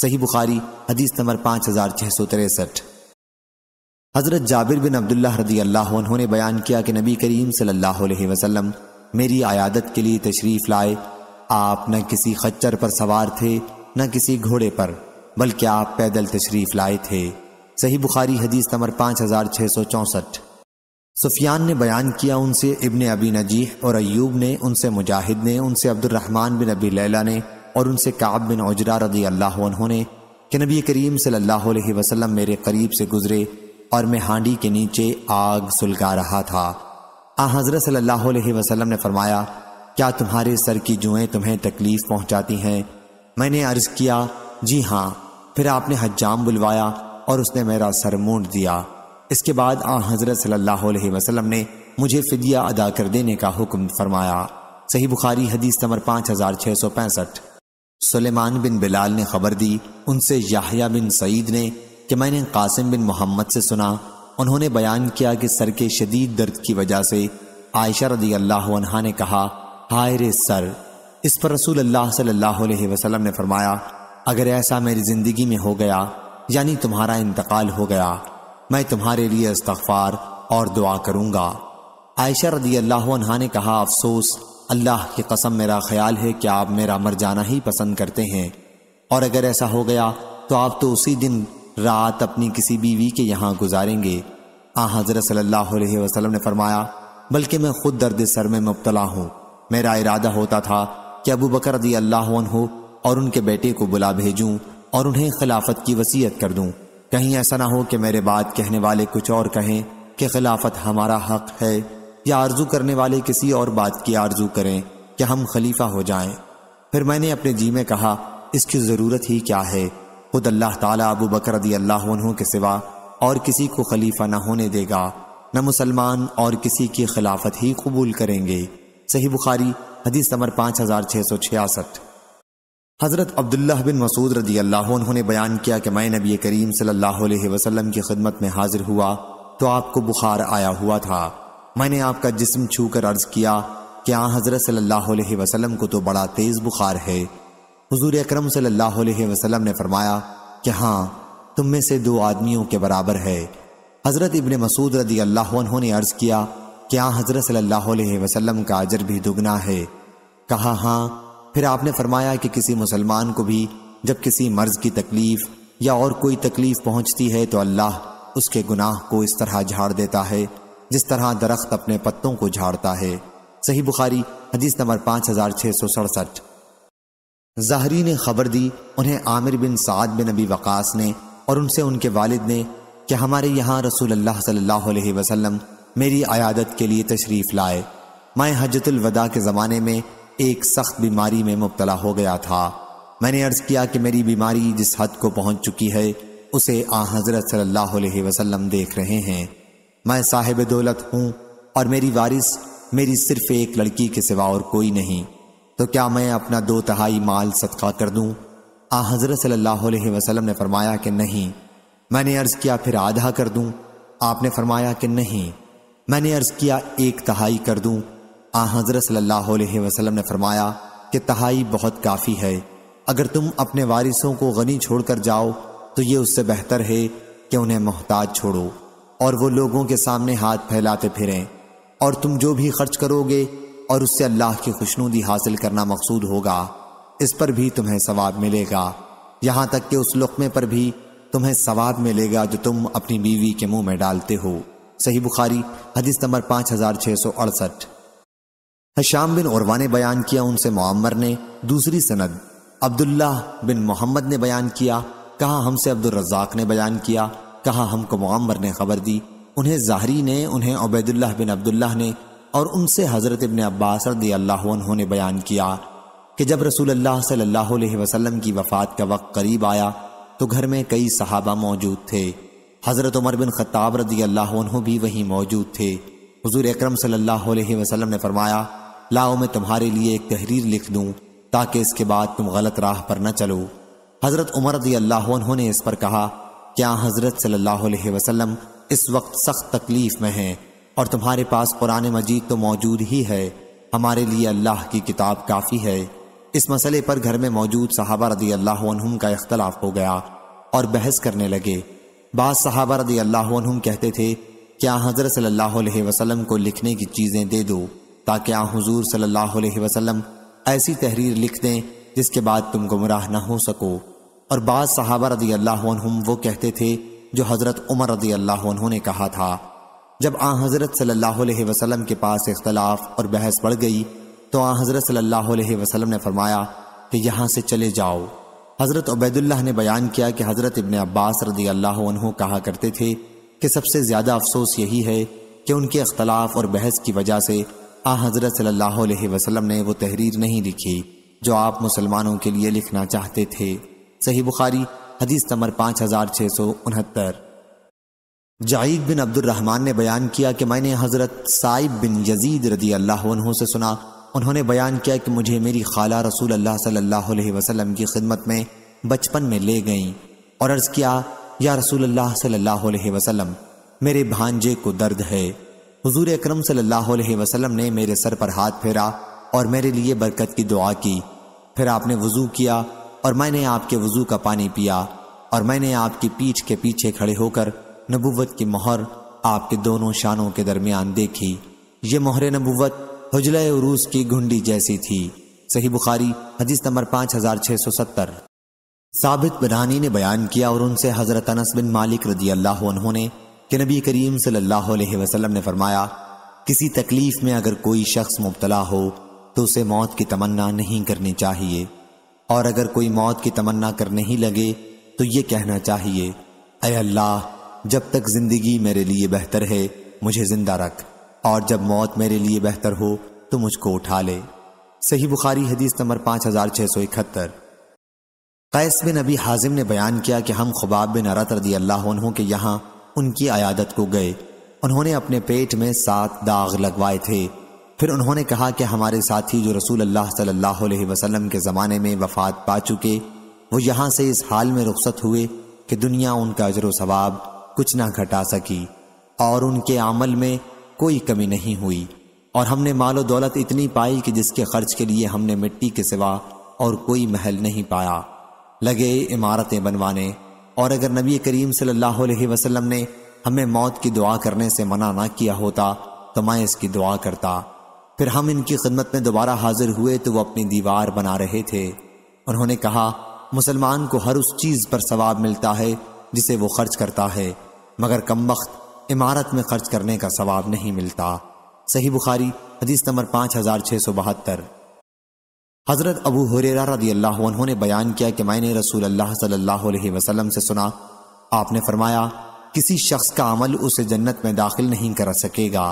सही बुखारी हदीस नंबर पाँच हज़ार छः सौ तिरसठ। हज़रत जाबिर बिन अब्दुल्लाह रज़ी अल्लाह अन्हु ने बयान किया कि नबी करीम सल्लल्लाहु अलैहि वसल्लम मेरी आयादत के लिए तशरीफ़ लाए। आप न किसी खच्चर पर सवार थे न किसी घोड़े पर, बल्कि आप पैदल तशरीफ़ लाए थे। सही बुखारी हदीस नंबर पाँच हज़ार छः सौ चौंसठ। सुफियान ने बयान किया, उनसे इब्न अबी नजीह और अयूब ने, उनसे मुजाहिद ने, उनसे अब्दुर्रहमान बिन अबी लैला ने और उनसे काब बिन उजरा रज़ी अल्लाह अन्हु ने कि नबी करीम सल्लल्लाहु अलैहि वसल्लम मेरे करीब से गुज़रे और मैं हांडी के नीचे आग सुलगा रहा था। आ हज़रत सल्लल्लाहु अलैहि वसल्लम ने फरमाया, क्या तुम्हारे सर की जुएँ तुम्हें तकलीफ़ पहुँचाती हैं? मैंने अर्ज़ किया, जी हाँ। फिर आपने हज्जाम बुलवाया और उसने मेरा सर मूंड दिया। इसके बाद आ हज़रत सल्लल्लाहु अलैहि वसल्लम ने मुझे फ़िदिया अदा कर देने का हुक्म फरमाया। सही बुखारी हदीस नंबर पाँच हज़ार छः सौ पैंसठ। सुलेमान बिन बिलाल ने खबर दी, उनसे याहया बिन सईद ने कि मैंने कासिम बिन मोहम्मद से सुना, उन्होंने बयान किया कि सर के शदीद दर्द की वजह से आयशा रज़ी अल्लाह अन्हा ने कहा, हाय रे सर। इस पर रसूल अल्लाह सल्लल्लाहु अलैहि वसल्लम ने फरमाया, अगर ऐसा मेरी ज़िंदगी में हो गया यानी तुम्हारा इंतकाल हो गया, मैं तुम्हारे लिए इस्तग़फ़ार और दुआ करूँगा। आयशा रज़ी अल्लाह अन्हा ने कहा, अफसोस, अल्लाह की कसम मेरा ख्याल है कि आप मेरा मर जाना ही पसंद करते हैं, और अगर ऐसा हो गया तो आप तो उसी दिन रात अपनी किसी बीवी के यहाँ गुजारेंगे। आ हज़रत सल्लल्लाहु अलैहि वसल्लम ने फरमाया, बल्कि मैं खुद दर्द सर में मुब्तला हूँ। मेरा इरादा होता था कि अबू बकर रज़ी अल्लाहु अन्हु और उनके बेटे को बुला भेजूँ और उन्हें खिलाफत की वसीयत कर दूँ, कहीं ऐसा ना हो कि मेरे बाद कहने वाले कुछ और कहें कि खिलाफत हमारा हक है, या आरज़ू करने वाले किसी और बात की आरज़ू करें कि हम खलीफा हो जाएं। फिर मैंने अपने जी में कहा, इसकी ज़रूरत ही क्या है, खुद अल्लाह ताला अबू बकर रज़ी अल्लाहु अन्हु के सिवा और किसी को खलीफा न होने देगा, न मुसलमान और किसी की खिलाफत ही कबूल करेंगे। सही बुखारी हदीस नंबर पाँच हज़ार छः सौ छियासठ। हज़रत अब्दुल्लाह बिन मसूद रज़ी अल्लाहु अन्हु ने बयान किया कि मैं नबी करीम सल्लल्लाहु अलैहि वसल्लम की खिदमत में हाजिर हुआ तो आपको बुखार आया हुआ था। मैंने आपका जिस्म छू कर अर्ज़ किया कि आ हज़रत सल्लल्लाहु अलैहि वसल्लम को तो बड़ा तेज़ बुखार है। हुज़ूर अकरम सल्लल्लाहु अलैहि वसल्लम ने फरमाया कि हाँ, तुम में से दो आदमियों के बराबर है। हज़रत इब्ने मसूद रज़ी अल्लाहु अन्हु ने अर्ज़ किया कि आ हज़रत सल्लल्लाहु अलैहि वसल्लम का अजर भी दुगना है। कहा हाँ। फिर आपने फरमाया कि किसी मुसलमान को भी जब किसी मर्ज़ की तकलीफ़ या और कोई तकलीफ़ पहुँचती है तो अल्लाह उसके गुनाह को इस तरह झाड़ देता है जिस तरह दरख्त अपने पत्तों को झाड़ता है। सही बुखारी हदीस नंबर पाँच हज़ार छः सौ सड़सठ। ज़ाहरी ने खबर दी उन्हें आमिर बिन साद बिन अबी वक़ास ने और उनसे उनके वालिद ने कि हमारे यहाँ रसूलुल्लाह सल्लल्लाहु अलैहि वसल्लम मेरी अयादत के लिए तशरीफ़ लाए। मैं हज्जतुल वदा के ज़माने में एक सख्त बीमारी में मुब्तला हो गया था। मैंने अर्ज़ किया कि मेरी बीमारी जिस हद को पहुँच चुकी है उसे आ हज़रत सल्लल्लाहु अलैहि वसल्लम देख रहे हैं। मैं साहिब दौलत हूँ और मेरी वारिस मेरी सिर्फ़ एक लड़की के सिवा और कोई नहीं, तो क्या मैं अपना दो तिहाई माल सदका कर दूँ? आ हज़रत सल्लल्लाहु अलैहि वसल्लम ने फरमाया कि नहीं। मैंने अर्ज़ किया फिर आधा कर दूँ? आपने फरमाया कि नहीं। मैंने अर्ज़ किया एक तिहाई कर दूँ? आ हज़रत सल्लल्लाहु अलैहि वसल्लम ने फरमाया कि तिहाई बहुत काफ़ी है। अगर तुम अपने वारिसों को गनी छोड़ कर जाओ तो ये उससे बेहतर है कि उन्हें मोहताज छोड़ो और वो लोगों के सामने हाथ फैलाते फिरें, और तुम जो भी खर्च करोगे और उससे अल्लाह की खुशनुदी हासिल करना मकसूद होगा, इस पर भी तुम्हें सवाब मिलेगा, यहाँ तक कि उस लुक़्मे पर भी तुम्हें सवाब मिलेगा जो तुम अपनी बीवी के मुंह में डालते हो। सही बुखारी हदीस नंबर पाँच हज़ार छः सौ अड़सठ। हशाम बिन उरवा ने बयान किया उनसे मुअम्मर ने, दूसरी सनद अब्दुल्लाह बिन मोहम्मद ने बयान किया, कहा हमसे अब्दुर्रज़ाक ने बयान किया, कहा हमको मुअम्मर ने खबर दी, उन्हें ज़ाहरी ने, उन्हें उबैदुल्लाह बिन अब्दुल्लाह ने और उनसे हज़रत इब्ने अब्बास रज़ियल्लाहु अन्हु ने बयान किया कि जब रसूलुल्लाह सल्लल्लाहु अलैहि वसल्लम की वफ़ात का वक्त करीब आया तो घर में कई सहाबा मौजूद थे। हज़रत उमर बिन ख़त्ताब रज़ियल्लाहु अन्हु भी वहीं मौजूद थे। हुज़ूर अकरम सल्लल्लाहु अलैहि वसल्लम ने फरमाया, लाओ मैं तुम्हारे लिए एक तहरीर लिख दूँ ताकि इसके बाद तुम गलत राह पर न चलो। हज़रत उमर रज़ियल्लाहु अन्हु ने इस पर कहा, क्या हज़रत सल्लल्लाहु अलैहि वसल्लम इस वक्त सख्त तकलीफ़ में हैं और तुम्हारे पास कुरान मजीद तो मौजूद ही है, हमारे लिए अल्लाह की किताब काफ़ी है। इस मसले पर घर में मौजूद सहाबा रज़ियल्लाहु अन्हुम का इख्तलाफ हो गया और बहस करने लगे। बाद सहाबा रज़ियल्लाहु अन्हुम कहते थे, क्या हज़रत सल्लल्लाहु अलैहि वसल्लम को लिखने की चीज़ें दे दो ताकि आ हुज़ूर सल्लल्लाहु अलैहि वसल्लम ऐसी तहरीर लिख दें जिसके बाद तुम गुमराह न हो सको। और बाद सहाबा रज़ियल्लाहु अन्हुम वो कहते थे जो हज़रत उमर रज़ियल्लाहु अन्हु ने कहा था। जब आ हज़रत सल्लल्लाहु अलैहि वसल्लम के पास इख्तलाफ और बहस बढ़ गई तो आ हज़रत सल्लल्लाहु अलैहि वसल्लम ने फरमाया कि यहाँ से चले जाओ। हज़रत उबैदुल्लाह ने बयान किया कि हज़रत इब्ने अब्बास रज़ियल्लाहु अन्हु कहा करते थे कि सबसे ज़्यादा अफसोस यही है कि उनके इख्तलाफ और बहस की वजह से आ हज़रत सल्लल्लाहु अलैहि वसल्लम ने वो तहरीर नहीं लिखी जो आप मुसलमानों के लिए लिखना चाहते थे। सही बुखारी हदीस नंबर पाँच हज़ार छः सौ उनहत्तर। जाइद बिन अब्दुर्रहमान ने बयान किया कि मैंने हज़रत साइब बिन यजीद रदी अल्लाह अन्हु से सुना, उन्होंने बयान किया कि मुझे मेरी खाला रसूल अल्लाह सल्लल्लाहु अलैहि वसल्लम की खिदमत में बचपन में ले गईं और अर्ज़ किया, या रसूल अल्लाह सल्लल्लाहु अलैहि वसल्लम, मेरे भांजे को दर्द है। हुजूर अकरम सल्लल्लाहु अलैहि वसल्लम ने मेरे सर पर हाथ फेरा और मेरे लिए बरकत की दुआ की। फिर आपने वज़ू किया और मैंने आपके वज़ू का पानी पिया और मैंने आपकी पीठ के पीछे खड़े होकर नबुव्वत की मोहर आपके दोनों शानों के दरमियान देखी। ये मोहर नबुव्वत हुजले उरूस की घुंडी जैसी थी। सही बुखारी हदीस नंबर पाँच हज़ार छः सौ सत्तर। साबित बनानी ने बयान किया और उनसे हज़रत अनस बिन मालिक रज़ियल्लाहु अन्हु ने कि नबी करीम सल्लल्लाहु अलैहि वसल्लम ने फरमाया, किसी तकलीफ में अगर कोई शख्स मुब्तला हो तो उसे मौत की तमन्ना नहीं करनी चाहिए, और अगर कोई मौत की तमन्ना करने ही लगे तो ये कहना चाहिए, ऐ अल्लाह, जब तक जिंदगी मेरे लिए बेहतर है मुझे जिंदा रख, और जब मौत मेरे लिए बेहतर हो तो मुझको उठा ले। सही बुखारी हदीस नंबर पाँच हज़ार छः सौ इकहत्तर। कैस बिन अबी हाजिम ने बयान किया कि हम खुबाब बिन अरत रदी अल्लाह अन्हु के यहाँ उनकी अयादत को गए। उन्होंने अपने पेट में सात दाग लगवाए थे। फिर उन्होंने कहा कि हमारे साथी जो रसूल अल्लाह सल्लल्लाहु अलैहि वसल्लम के ज़माने में वफ़ात पा चुके, वो यहाँ से इस हाल में रुखसत हुए कि दुनिया उनका अजर व सवाब कुछ ना घटा सकी और उनके अमल में कोई कमी नहीं हुई, और हमने मालो दौलत इतनी पाई कि जिसके खर्च के लिए हमने मिट्टी के सिवा और कोई महल नहीं पाया। लगे इमारतें बनवाने, और अगर नबी करीम सल्लल्लाहु अलैहि वसल्लम ने हमें मौत की दुआ करने से मना ना किया होता तो मैं इसकी दुआ करता। फिर हम इनकी खिदमत में दोबारा हाजिर हुए तो वो अपनी दीवार बना रहे थे। उन्होंने कहा, मुसलमान को हर उस चीज़ पर सवाब मिलता है जिसे वो खर्च करता है, मगर कमबख्त इमारत में खर्च करने का सवाब नहीं मिलता। सही बुखारी हदीस नंबर पाँच हज़ार छः सौ बहत्तर। हज़रत अबू हुरैरा रदियल्लाहु अन्हु ने बयान किया कि मैंने रसूल अल्लाह सल्लल्लाहु अलैहि वसल्लम से सुना, आपने फरमाया, किसी शख्स का अमल उसे जन्नत में दाखिल नहीं कर सकेगा।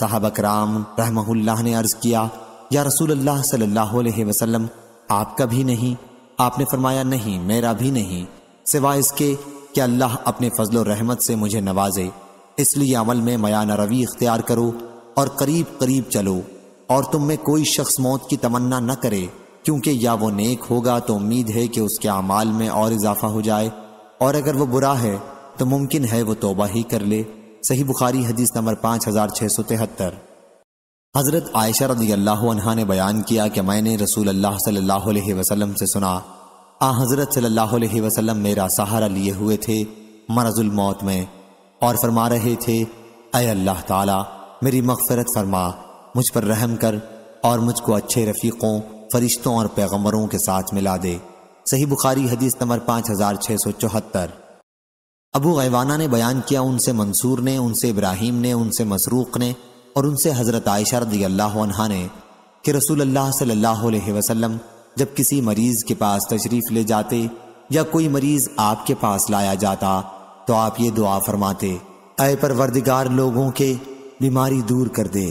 साहबा कराम रहमहुल्लाह ने अर्ज़ किया, या रसूल अल्लाह सल्लल्लाहु अलैहि वसल्लम, आपका भी नहीं? आपने फरमाया, नहीं, मेरा भी नहीं, सिवाय इसके कि अल्लाह अपने फजल रहमत से मुझे नवाजे, इसलिए अमल में मयान रवी इख्तियार करो और करीब करीब चलो, और तुम में कोई शख्स मौत की तमन्ना न करे, क्योंकि या वो नेक होगा तो उम्मीद है कि उसके अमाल में और इजाफा हो जाए, और अगर वो बुरा है तो मुमकिन है वो तोबा ही कर ले। सही बुखारी हदीस नंबर पाँच हज़ार छः सौ तिहत्तर। हज़रत आयशा रदियल्लाहु अन्हा ने बयान किया कि मैंने रसूल अल्लाह सल्लल्लाहु अलैहि वसल्लम से सुना, आ हज़रत सल्लल्लाहु अलैहि वसल्लम मेरा सहारा लिए हुए थे मरजुल मौत में, और फरमा रहे थे, ऐ अल्लाह ताला, मेरी मग़फ़िरत फरमा, मुझ पर रहम कर, और मुझको अच्छे रफ़ीक़ों, फ़रिश्तों और पैगम्बरों के साथ मिला दे। सही बुखारी हदीस नंबर पाँच हज़ार छः सौ चौहत्तर। अबू गैवाना ने बयान किया, उनसे मंसूर ने, उनसे इब्राहिम ने, उनसे मसरूक़ ने और उनसे हज़रत आयशा रदियल्लाहु अन्हा ने कि रसूल अल्लाह सल्लल्लाहु अलैहि वसल्लम जब किसी मरीज़ के पास तशरीफ़ ले जाते या कोई मरीज़ आपके पास लाया जाता तो आप ये दुआ फरमाते, ऐ परवरदिगार लोगों के, बीमारी दूर कर दे,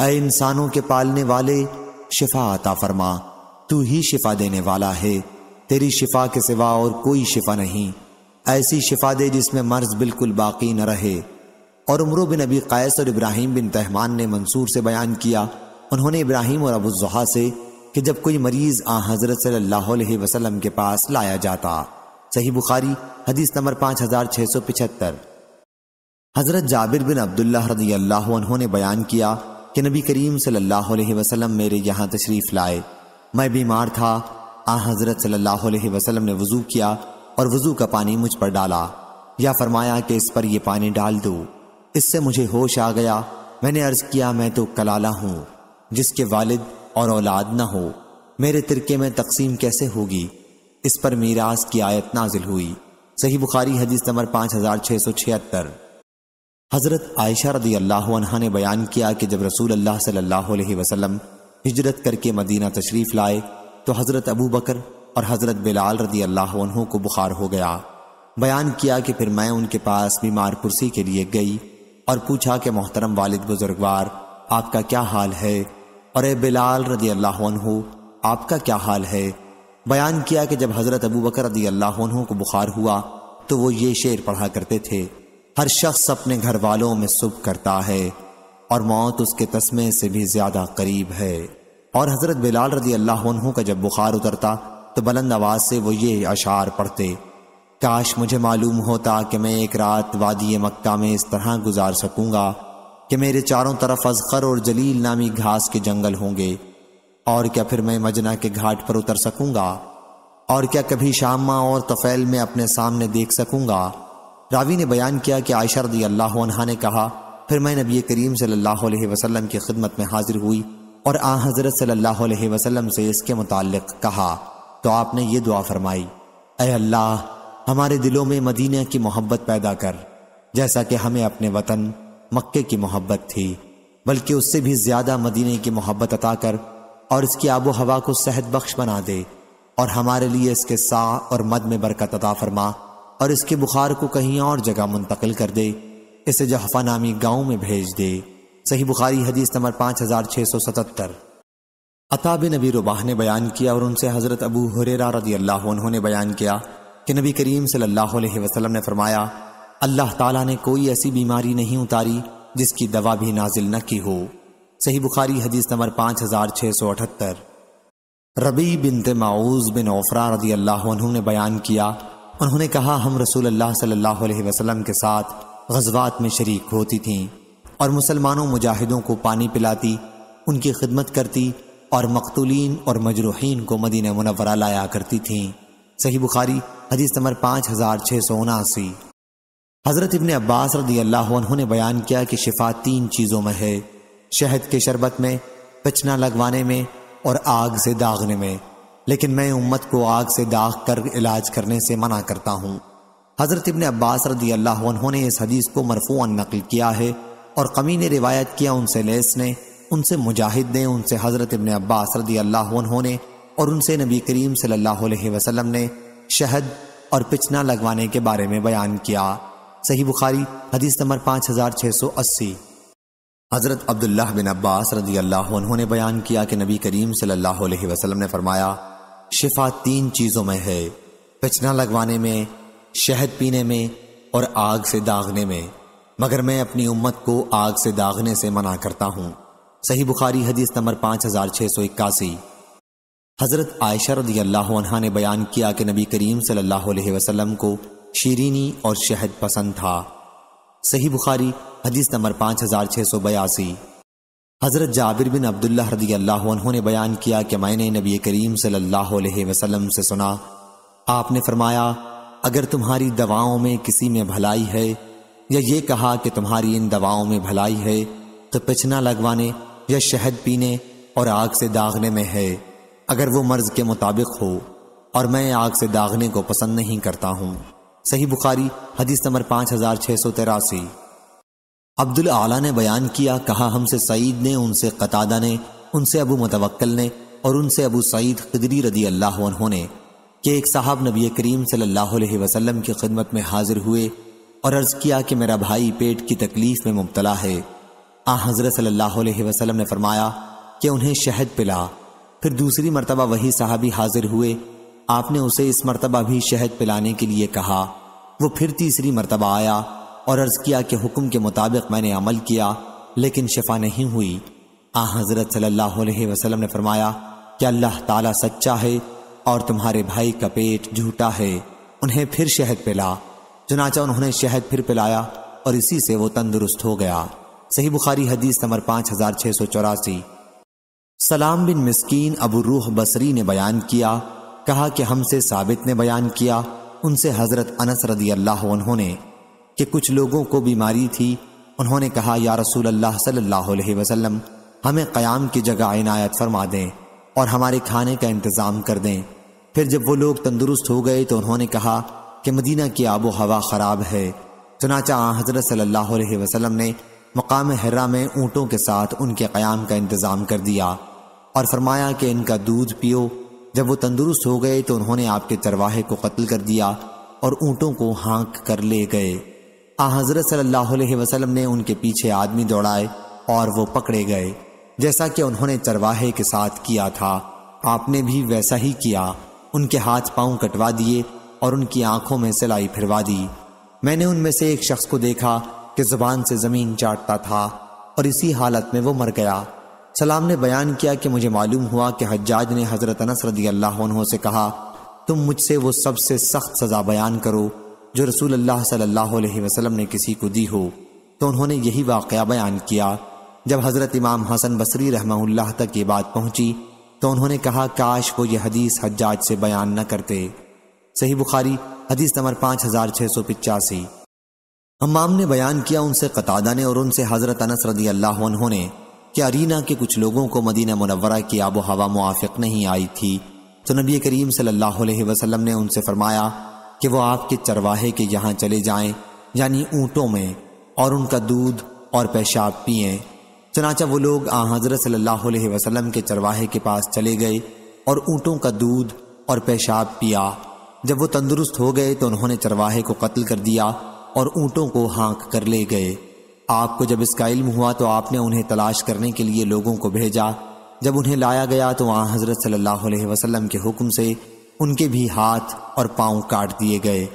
ऐ इंसानों के पालने वाले, शिफा अता फरमा, तू ही शिफा देने वाला है, तेरी शिफा के सिवा और कोई शिफा नहीं, ऐसी शिफा दे जिसमें मर्ज बिल्कुल बाकी न रहे। और उमर बिन अबी क़ैस और इब्राहिम बिन तहमान ने मंसूर से बयान किया, उन्होंने इब्राहिम और अबू ज़ुहा से कि जब कोई मरीज़ आ हज़रत सल्लल्लाहु अलैहि वसल्लम के पास लाया जाता। सही बुखारी हदीस नंबर पाँच हज़ार छः सौ पचहत्तर। हज़रत जाबिर बिन अब्दुल्लाह रदियल्लाहु अन्हु ने बयान किया कि नबी करीम सल्लल्लाहु अलैहि वसल्लम मेरे यहाँ तशरीफ़ लाए, मैं बीमार था, आ हज़रत सल्लल्लाहु अलैहि वसल्लम ने वज़ू किया और वज़ू का पानी मुझ पर डाला, या फरमाया कि इस पर यह पानी डाल दो, इससे मुझे होश आ गया। मैंने अर्ज़ किया, मैं तो कलाला हूँ जिसके वालिद और औलाद न हो, मेरे तिरके में तकसीम कैसे होगी? इस पर मीरास की आयत नाजिल हुई। सही बुखारी हदीस नंबर पाँच हज़ार छः सौ छिहत्तर। हज़रत आयशा रदियल्लाहु अन्हा ने बयान किया कि जब रसूल अल्लाह सल्लल्लाहु अलैहि वसल्लम हिजरत करके मदीना तशरीफ़ लाए तो हज़रत अबू बकर और हज़रत बिलाल रदियल्लाहु अन्हु को बुखार हो गया। बयान किया कि फिर मैं उनके पास बीमार कुर्सी के लिए गई और पूछा कि मोहतरम वालिद बुजुर्गवार, आपका क्या हाल है, और ए बिलाल रदियल्लाहु अन्हु, आपका क्या हाल है? बयान किया कि जब हज़रत अबू बकर रदियल्लाहु अन्हु को बुखार हुआ तो वो ये शेर पढ़ा करते थे, हर शख्स अपने घर वालों में सुब करता है और मौत उसके तस्मे से भी ज़्यादा करीब है। और हज़रत बिलाल रदियल्लाहु अन्हु का जब बुखार उतरता तो बुलंद आवाज़ से वो ये अशार पढ़ते, काश मुझे मालूम होता कि मैं एक रात वादी मक्का में इस तरह गुजार सकूँगा कि मेरे चारों तरफ अजखर और जलील नामी घास के जंगल होंगे, और क्या फिर मैं मजना के घाट पर उतर सकूँगा, और क्या कभी शामा और तफैल में अपने सामने देख सकूँगा। रावी ने बयान किया कि आयशा रदियल्लाहु अन्हा ने कहा, फिर मैं नबी करीम सल्लल्लाहु अलैहि वसल्लम की खिदमत में हाजिर हुई और आ हज़रत सल्लल्लाहु अलैहि वसल्लम से इसके मुताल्लिक़ कहा तो आपने ये दुआ फरमाई, ऐ अल्लाह, हमारे दिलों में मदीना की मोहब्बत पैदा कर, जैसा कि हमें अपने वतन मक्के की मोहब्बत थी। बल्कि उससे भी ज्यादा मदीने की मोहब्बत अता कर और इसकी आबो हवा को सेहत बख्श बना दे, और हमारे लिए इसके साह और मद में बरकत अता फरमा, और इसके बुखार को कहीं और जगह मुंतकिल कर दे, इसे जहफा नामी गाँव में भेज दे। सही बुखारी हदीस नंबर पाँच हज़ार छः सौ सतहत्तर। अताबी नबी रुबाह ने बयान किया और उनसे हज़रत अबू हुरैरा रज़ियल्लाहु अन्हु ने बयान किया कि नबी करीम सल्लल्लाहु अलैहि वसल्लम ने फरमाया, अल्लाह ताला ने कोई ऐसी बीमारी नहीं उतारी जिसकी दवा भी नाजिल न की हो। सही बुखारी हदीस नंबर पाँच हज़ार छः सौ अठहत्तर। रबी बिनते माऊज़ बिन औफ़रा रज़ियल्लाहु अन्हु ने बयान किया, उन्होंने कहा हम रसूलुल्लाह सल्लल्लाहु अलैहि वसल्लम के साथ ग़ज़वात में शरीक होती थीं और मुसलमानों मुजाहिदों को पानी पिलाती, उनकी खिदमत करती और मकतूलीन और मजरूहीन को मदीना मुनव्वरा लाया करती थीं। सही बुखारी हदीस नंबर पाँच हज़ार छः सौ उनासी। हज़रत इब्ने अब्बास रज़ियल्लाहु अन्हु ने बयान किया कि शिफा तीन चीज़ों में है, शहद के शरबत में, पचना लगवाने में और आग से दागने में, लेकिन मैं उम्मत को आग से दाग कर इलाज करने से मना करता हूँ। हज़रत इब्ने अब्बास रज़ियल्लाहु अन्हु ने इस हदीस को मरफ़ूअन नकल किया है और कमी ने रिवायत किया उनसे लैस ने, उनसे मुजाहिद ने, उनसे हज़रत इब्ने अब्बास रज़ियल्लाहु अन्हु ने और उनसे नबी करीम सल्लल्लाहु अलैहि वसल्लम ने शहद और पिचना लगवाने के बारे में बयान किया। सही बुखारी हदीस नंबर पाँच हज़ार छः सौ अस्सी। हज़रत अब्दुल्लाह बिन अब्बास रज़ियल्लाहु अन्हु ने बयान किया कि नबी करीम सल्लल्लाहु अलैहि वसल्लम ने फरमाया, शिफा तीन चीज़ों में है, पिचना लगवाने में, शहद पीने में और आग से दागने में, मगर मैं अपनी उम्मत को आग से दागने से मना करता हूँ। सही बुखारी हदीस नंबर पाँच हज़ार छः सौ इक्यासी। हज़रत आयशा रज़ियल्लाहु अन्हा ने बयान किया कि नबी करीम सल्लल्लाहु अलैहि वसल्लम को शीरीनी और शहद पसंद था। सही बुखारी हदीस नंबर पाँच हज़ार छः सौ बयासी। हज़रत जाबिर बिन अब्दुल्लाह रज़ियल्लाहु अन्हु ने बयान किया कि मैंने नबी करीम सल्लल्लाहु अलैहि वसल्लम से सुना, आपने फरमाया, अगर तुम्हारी दवाओं में किसी में भलाई है या ये कहा कि तुम्हारी इन दवाओं में भलाई है तो पिचना लगवाने या शहद पीने और आग से दागने में है, अगर वो मर्ज़ के मुताबिक हो, और मैं आग से दागने को पसंद नहीं करता हूँ। सही बुखारी हदीस नंबर पाँच हज़ार छः सौ तिरासी। अब्दुल आला ने बयान किया, कहा हमसे सईद ने, उनसे क़तादा ने, उनसे अबू मुतवक्कल ने और उनसे अबू सईद ख़िदरी रज़ियल्लाहु अन्हु ने कि एक साहब नबी करीम सल्लल्लाहु अलैहि वसल्लम की खिदमत में हाजिर हुए और अर्ज़ किया कि मेरा भाई पेट की तकलीफ़ में मुब्तला है। आ हज़रत सल्लल्लाहु अलैहि वसल्लम ने फरमाया कि उन्हें शहद पिला। फिर दूसरी मरतबा वही सहाबी हाजिर हुए, आपने उसे इस मरतबा भी शहद पिलाने के लिए कहा। वो फिर तीसरी मरतबा आया और अर्ज़ किया कि हुक्म के मुताबिक मैंने अमल किया लेकिन शिफा नहीं हुई। आ हज़रत सल्लल्लाहु अलैहि वसल्लम ने फरमाया कि अल्लाह ताला सच्चा है और तुम्हारे भाई का पेट झूठा है, उन्हें फिर शहद पिला। चुनांचे उन्होंने शहद फिर पिलाया और इसी से वो तंदुरुस्त हो गया। सही बुखारी हदीस नंबर पाँच हज़ार छः सौ चौरासी। सलाम बिन मिस्कीन अबू रूह बसरी ने बयान किया, कहा कि हमसे साबित ने बयान किया, उनसे हज़रत अनस रज़ियल्लाहु अन्हु ने कि कुछ लोगों को बीमारी थी, उन्होंने कहा या रसूल अल्लाह सल्लल्लाहु अलैहि वसल्लम, हमें क़याम की जगह इनायत फरमा दें और हमारे खाने का इंतज़ाम कर दें। फिर जब वो लोग तंदुरुस्त हो गए तो उन्होंने कहा कि मदीना की आबो हवा ख़राब है। चुनांचे हज़रत सल्लल्लाहु अलैहि वसल्लम ने मकाम हिर्रा में ऊँटों के साथ उनके क़याम का इंतज़ाम कर दिया और फरमाया कि इनका दूध पियो। जब वो तंदुरुस्त हो गए तो उन्होंने आपके चरवाहे को कत्ल कर दिया और ऊँटों को हाँक कर ले गए। आ हज़रत सल्लल्लाहु अलैहि वसल्लम ने उनके पीछे आदमी दौड़ाए और वो पकड़े गए, जैसा कि उन्होंने चरवाहे के साथ किया था, आपने भी वैसा ही किया। उनके हाथ पाँव कटवा दिए और उनकी आँखों में सिलाई फिरवा दी। मैंने उनमें से एक शख्स को देखा कि ज़ुबान से ज़मीन चाटता था और इसी हालत में वो मर गया। सलाम ने बयान किया कि मुझे मालूम हुआ कि हज्जाज ने हज़रत अनस रज़ियल्लाहु अन्हु से कहा, तुम मुझसे वो सबसे सख्त सज़ा बयान करो जो रसूल अल्लाह सल्लल्लाहु अलैहि वसल्लम ने किसी को दी हो। तो उन्होंने यही वाक़या बयान किया। जब हज़रत इमाम हसन बसरी रहमहुल्लाह तक ये बात पहुँची तो उन्होंने कहा, काश वो ये हदीस हज्जाज से बयान न करते। सही बुखारी हदीस नंबर पाँच हज़ार छः सौ पचासी। हम्माम ने बयान किया, उनसे क़तादा ने और उनसे हज़रत अनस रज़ियल्लाहु अन्हु ने कि अरीना के कुछ लोगों को मदीना मुनव्वरा की आबो हवा मुआफ़िक़ नहीं आई थी, तो नबी करीम सल्लल्लाहु अलैहि वसल्लम ने उनसे फरमाया कि वो आपके चरवाहे के यहाँ चले जाएं, यानी ऊँटों में, और उनका दूध और पेशाब पिएँ। चनाचा वो लोग आ हज़रत सल्लल्लाहु अलैहि वसल्लम के चरवाहे के पास चले गए और ऊँटों का दूध और पेशाब पिया। जब वो तंदुरुस्त हो गए तो उन्होंने चरवाहे को कत्ल कर दिया और ऊँटों को हाँक कर ले गए। आपको जब इसका इल्म हुआ तो आपने उन्हें तलाश करने के लिए लोगों को भेजा। जब उन्हें लाया गया तो वहाँ हज़रत सल्लल्लाहु अलैहि वसल्लम के हुक्म से उनके भी हाथ और पाँव काट दिए गए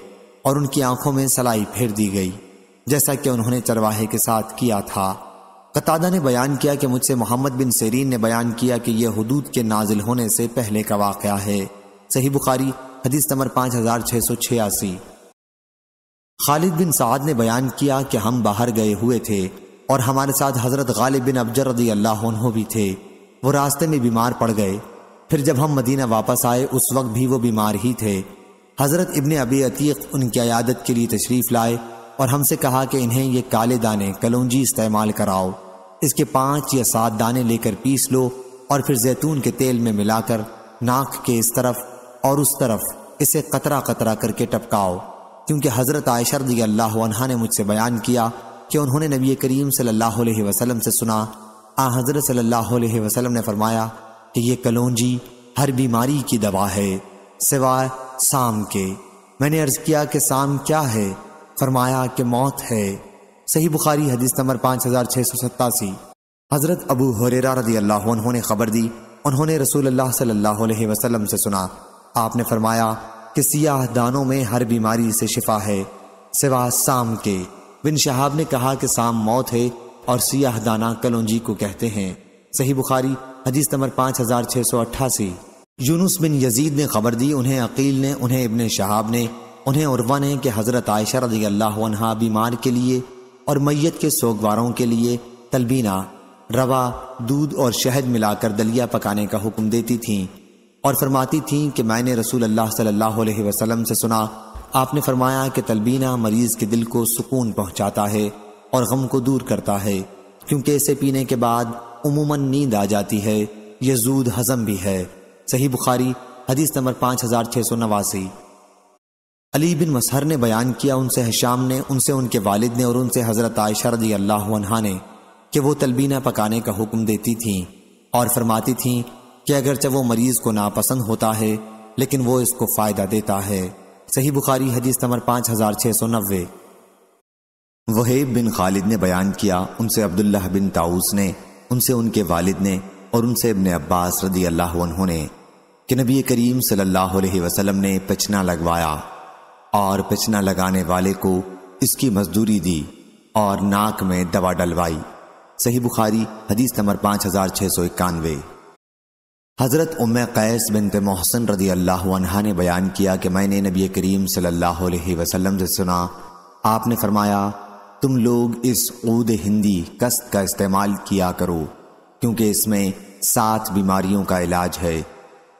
और उनकी आंखों में सलाई फेर दी गई, जैसा कि उन्होंने चरवाहे के साथ किया था। कतादा ने बयान किया कि मुझसे मोहम्मद बिन सरीन ने बयान किया कि यह हुदूद के नाजिल होने से पहले का वाक़या है। सही बुखारी हदीस नंबर पाँच हज़ार छः सौ छियासी। खालिद बिन साद ने बयान किया कि हम बाहर गए हुए थे और हमारे साथ हज़रत गालिब बिन अबजर रज़ी अल्लाह अन्हु भी थे। वो रास्ते में बीमार पड़ गए। फिर जब हम मदीना वापस आए उस वक्त भी वो बीमार ही थे। हज़रत इब्न अबी अतीक उनकी अयादत के लिए तशरीफ़ लाए और हमसे कहा कि इन्हें ये काले दाने कलौंजी इस्तेमाल कराओ, इसके पाँच या सात दाने लेकर पीस लो और फिर जैतून के तेल में मिलाकर नाक के इस तरफ और उस तरफ इसे कतरा कतरा करके टपकाओ, क्योंकि हज़रत आयशा रज़ियल्लाहु अन्हा ने मुझसे बयान किया कि उन्होंने नबी करीम सल्लल्लाहु अलैहि वसल्लम से सुना। आ हज़रत सल्लल्लाहु अलैहि वसल्लम ने फरमाया कि ये कलौंजी हर बीमारी की दवा है सिवाय साम के। मैंने अर्ज़ किया कि साम क्या है? फरमाया कि मौत है। सही बुखारी हदीस नंबर पाँच हज़ार छः सौ सत्तासी। हज़रत अबू हुरैरा रज़ी अल्लाह अन्हु ने खबर दी, उन्होंने रसूलुल्लाह सल्लल्लाहु अलैहि वसल्लम से सुना, आपने फरमाया कि सियाह दानों में हर बीमारी से शिफा है सिवा साम के। बिन शहाब ने कहा कि साम मौत है और सियाह दाना कलौंजी को कहते हैं। सही बुखारी हदीस नंबर पाँच हज़ार छः सौ अट्ठासी। यूनुस बिन यजीद ने खबर दी, उन्हें अकील ने, उन्हें इब्न शहाब ने, उन्हें उर्वा ने कि हज़रत आयशा रज़ियल्लाहु अन्हा बीमार के लिए और मैयत के सोगवारों के लिए तलबीना, रवा, दूध और शहद मिलाकर दलिया पकाने का हुक्म देती थीं और फरमाती थीं कि मैंने रसूलुल्लाह सल्लल्लाहु अलैहि वसल्लम से सुना, आपने फरमाया कि तलबीना मरीज़ के दिल को सुकून पहुँचाता है और गम को दूर करता है, क्योंकि इसे पीने के बाद उमूमन नींद आ जाती है। यह जूद हज़म भी है। सही बुखारी हदीस नंबर पाँच हज़ार छः सौ नवासी। अली बिन मसहर ने बयान किया, उनसे हिशाम ने, उनसे उनके वालिद ने और उनसे हज़रत आयशा रज़ियल्लाहु अन्हा ने कि वो तलबीना पकाने का हुक्म देती थीं और फरमाती थीं कि अगरचे वो मरीज़ को नापसंद होता है लेकिन वो इसको फ़ायदा देता है। सही बुखारी हदीस नंबर पाँच हज़ार छः सौ नब्बे। वहीब बिन खालिद ने बयान किया, उनसे अब्दुल्लाह बिन ताऊस ने, उनसे उनके वालिद ने और उनसे इब्न अब्बास रज़ियल्लाहु अन्हु ने कि नबी करीम सल्लल्लाहु अलैहि वसल्लम ने पचना लगवाया और पचना लगाने वाले को इसकी मजदूरी दी और नाक में दवा डलवाई। सही बुखारी हदीस नंबर पाँच हज़ार छः सौ इक्यानवे। हज़रत उम्मे कैस बिनत मोहसिन रज़ियल्लाहु अन्हा ने बयान किया कि मैंने नबी करीम सल्लल्लाहु अलैहि वसल्लम से सुना, आपने फरमाया तुम लोग इस ऊद हिंदी कस्त का इस्तेमाल किया करो, क्योंकि इसमें सात बीमारियों का इलाज है।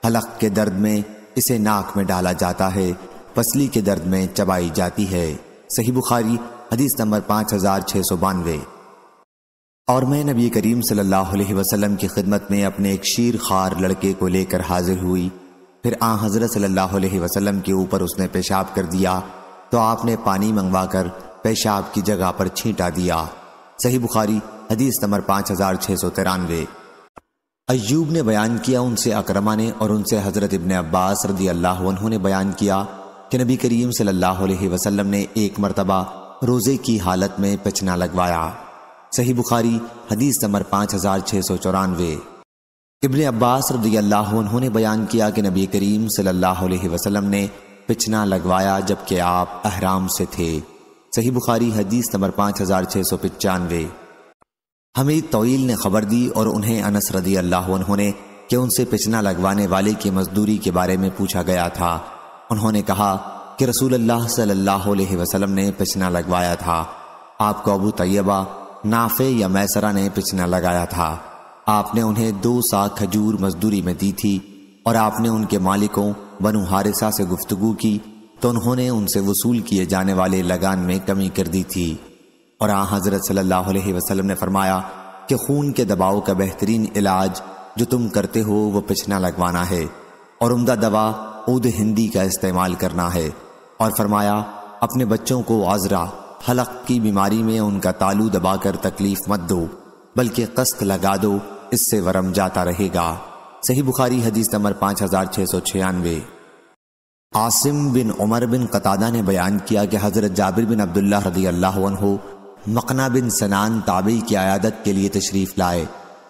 हलक के दर्द में इसे नाक में डाला जाता है, पसली के दर्द में चबाई जाती है। सही बुखारी हदीस नंबर पाँच हज़ार छः सौ बानवे। और मैं नबी करीम सल्लल्लाहु अलैहि वसल्लम की खिदमत में अपने एक शीर खार लड़के को लेकर हाजिर हुई। फिर आ हज़रत सल्लल्लाहु अलैहि वसल्लम के ऊपर उसने पेशाब कर दिया तो आपने पानी मंगवा कर पेशाब की जगह पर छींटा दिया। सही बुखारी हदीस नंबर पाँच हज़ार छः सौ तिरानवे। अय्यूब ने बयान किया, उनसे अक्रमा ने और उनसे हज़रत इब्न अब्बास रज़ियल्लाहु अन्हु ने बयान किया कि नबी करीम सल्लल्लाहु अलैहि वसल्लम ने एक मरतबा रोज़े की हालत में पचना लगवाया। सही बुखारी हदीस नंबर पाँच हज़ार छः सौ चौरानवे। इब्न अब्बास रज़ियल्लाहु अन्हु ने बयान किया कि नबी करीम सल्लल्लाहु अलैहि वसल्लम ने पचना लगवाया जबकि आप अहराम से थे। सही बुखारी हदीस नंबर पाँच हज़ार छः सौ पचानवे। हमीद तौईल ने खबर दी और उन्हें अनस रज़ियल्लाहु अन्हु ने कि उनसे पचना लगवाने वाले की मजदूरी के बारे में पूछा गया था। उन्होंने कहा कि रसूलुल्लाह सल्लल्लाहु अलैहि वसल्लम ने पचना लगवाया था, आपको अबू तैयबा, नाफे या मैसरा ने पचना लगाया था। आपने उन्हें दो सा खजूर मजदूरी में दी थी और आपने उनके मालिकों बनु हारिसा से गुफ्तगू की तो उन्होंने उनसे वसूल किए जाने वाले लगान में कमी कर दी थी। और आ हज़रत सल्लल्लाहु अलैहि वसल्लम ने फरमाया कि खून के दबाव का बेहतरीन इलाज जो तुम करते हो वो पचना लगवाना है और उम्दा दवा ऊद हिंदी का इस्तेमाल करना है। और फरमाया अपने बच्चों को आजरा, हलक की बीमारी में उनका तालू दबाकर तकलीफ मत दो, बल्कि कस्क लगा दो, इससे वरम जाता रहेगा। सही बुखारी हदीस नंबर पाँच हज़ार छः सौ छियानवे। Asim bin Umar bin Qatada ने बयान किया कि हज़रत जाबिर बिन अब्दुल्ला रज़ी अल्लाह अन्हु मकना बिन सनान ताबी की आयादत के लिए तशरीफ़ लाए।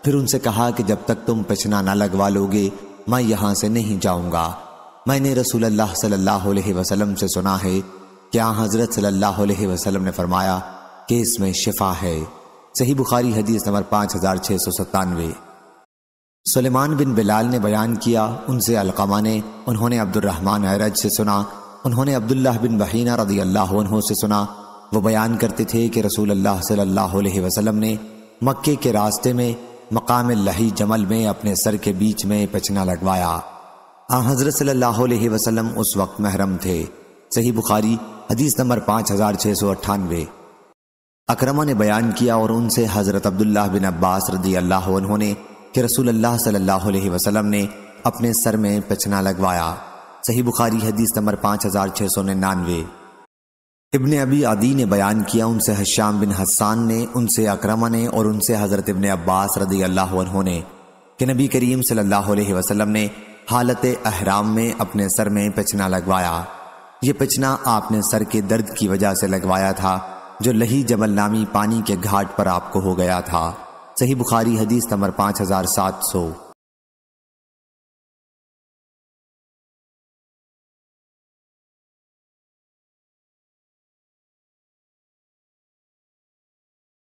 फिर उनसे कहा कि जब तक तुम पिछना ना लगवा लोगे मैं यहाँ से नहीं जाऊँगा। मैंने रसूलुल्लाह सल्लल्लाहो अलैहि वसल्लम से सुना है कि हज़रत सल्लल्लाहो अलैहि वसल्लम ने फरमाया कि इसमें शिफा है। सही बुखारी हदीस नंबर पाँच हज़ार छः सौ सत्तानवे। सुलेमान बिन बिलाल ने बयान किया, उनसे अलकमा ने, उन्होंने अब्दुर्रहमान अरज से सुना, उन्होंने अब्दुल्लाह बिन बहीना रज़ी अल्लाह अन्हु से सुना। वो बयान करते थे कि रसूलुल्लाह सल्लल्लाहो अलैहि वसल्लम ने मक्के के रास्ते में मकाम लही जमल में अपने सर के बीच में पिछना लगवाया। हज़रत सल्लल्लाहो अलैहि वसल्लम उस वक्त महरम थे। सही बुखारी हदीस नंबर पाँच हज़ार छः सौ अट्ठानवे। अक्रमा ने बयान किया और उनसे हज़रत अब्दुल्लाह बिन अब्बास रज़ी अल्लाह अन्हु ने कि रसूलुल्लाह सल्लल्लाहो अलैहि वसल्लम ने अपने सर में पिछना लगवाया। सही बुखारी हदीस नंबर पाँच हज़ार छः सौ निन्यानवे। इब्ने अबी आदी ने बयान किया, उनसे हश्शाम बिन हस्सान ने, उनसे अक्रमा ने और उनसे हज़रत इब्ने अब्बास रज़ी अल्लाह अन्हु ने कि नबी करीम सल्लल्लाहो अलैहि वसल्लम ने हालत अहराम में अपने सर में पिछना लगवाया। ये पिछना आपने सर के दर्द की वजह से लगवाया था जो लही जबल नामी पानी के घाट पर आपको हो गया था। सही बुखारी हदीस नंबर पाँच हज़ार सात सौ।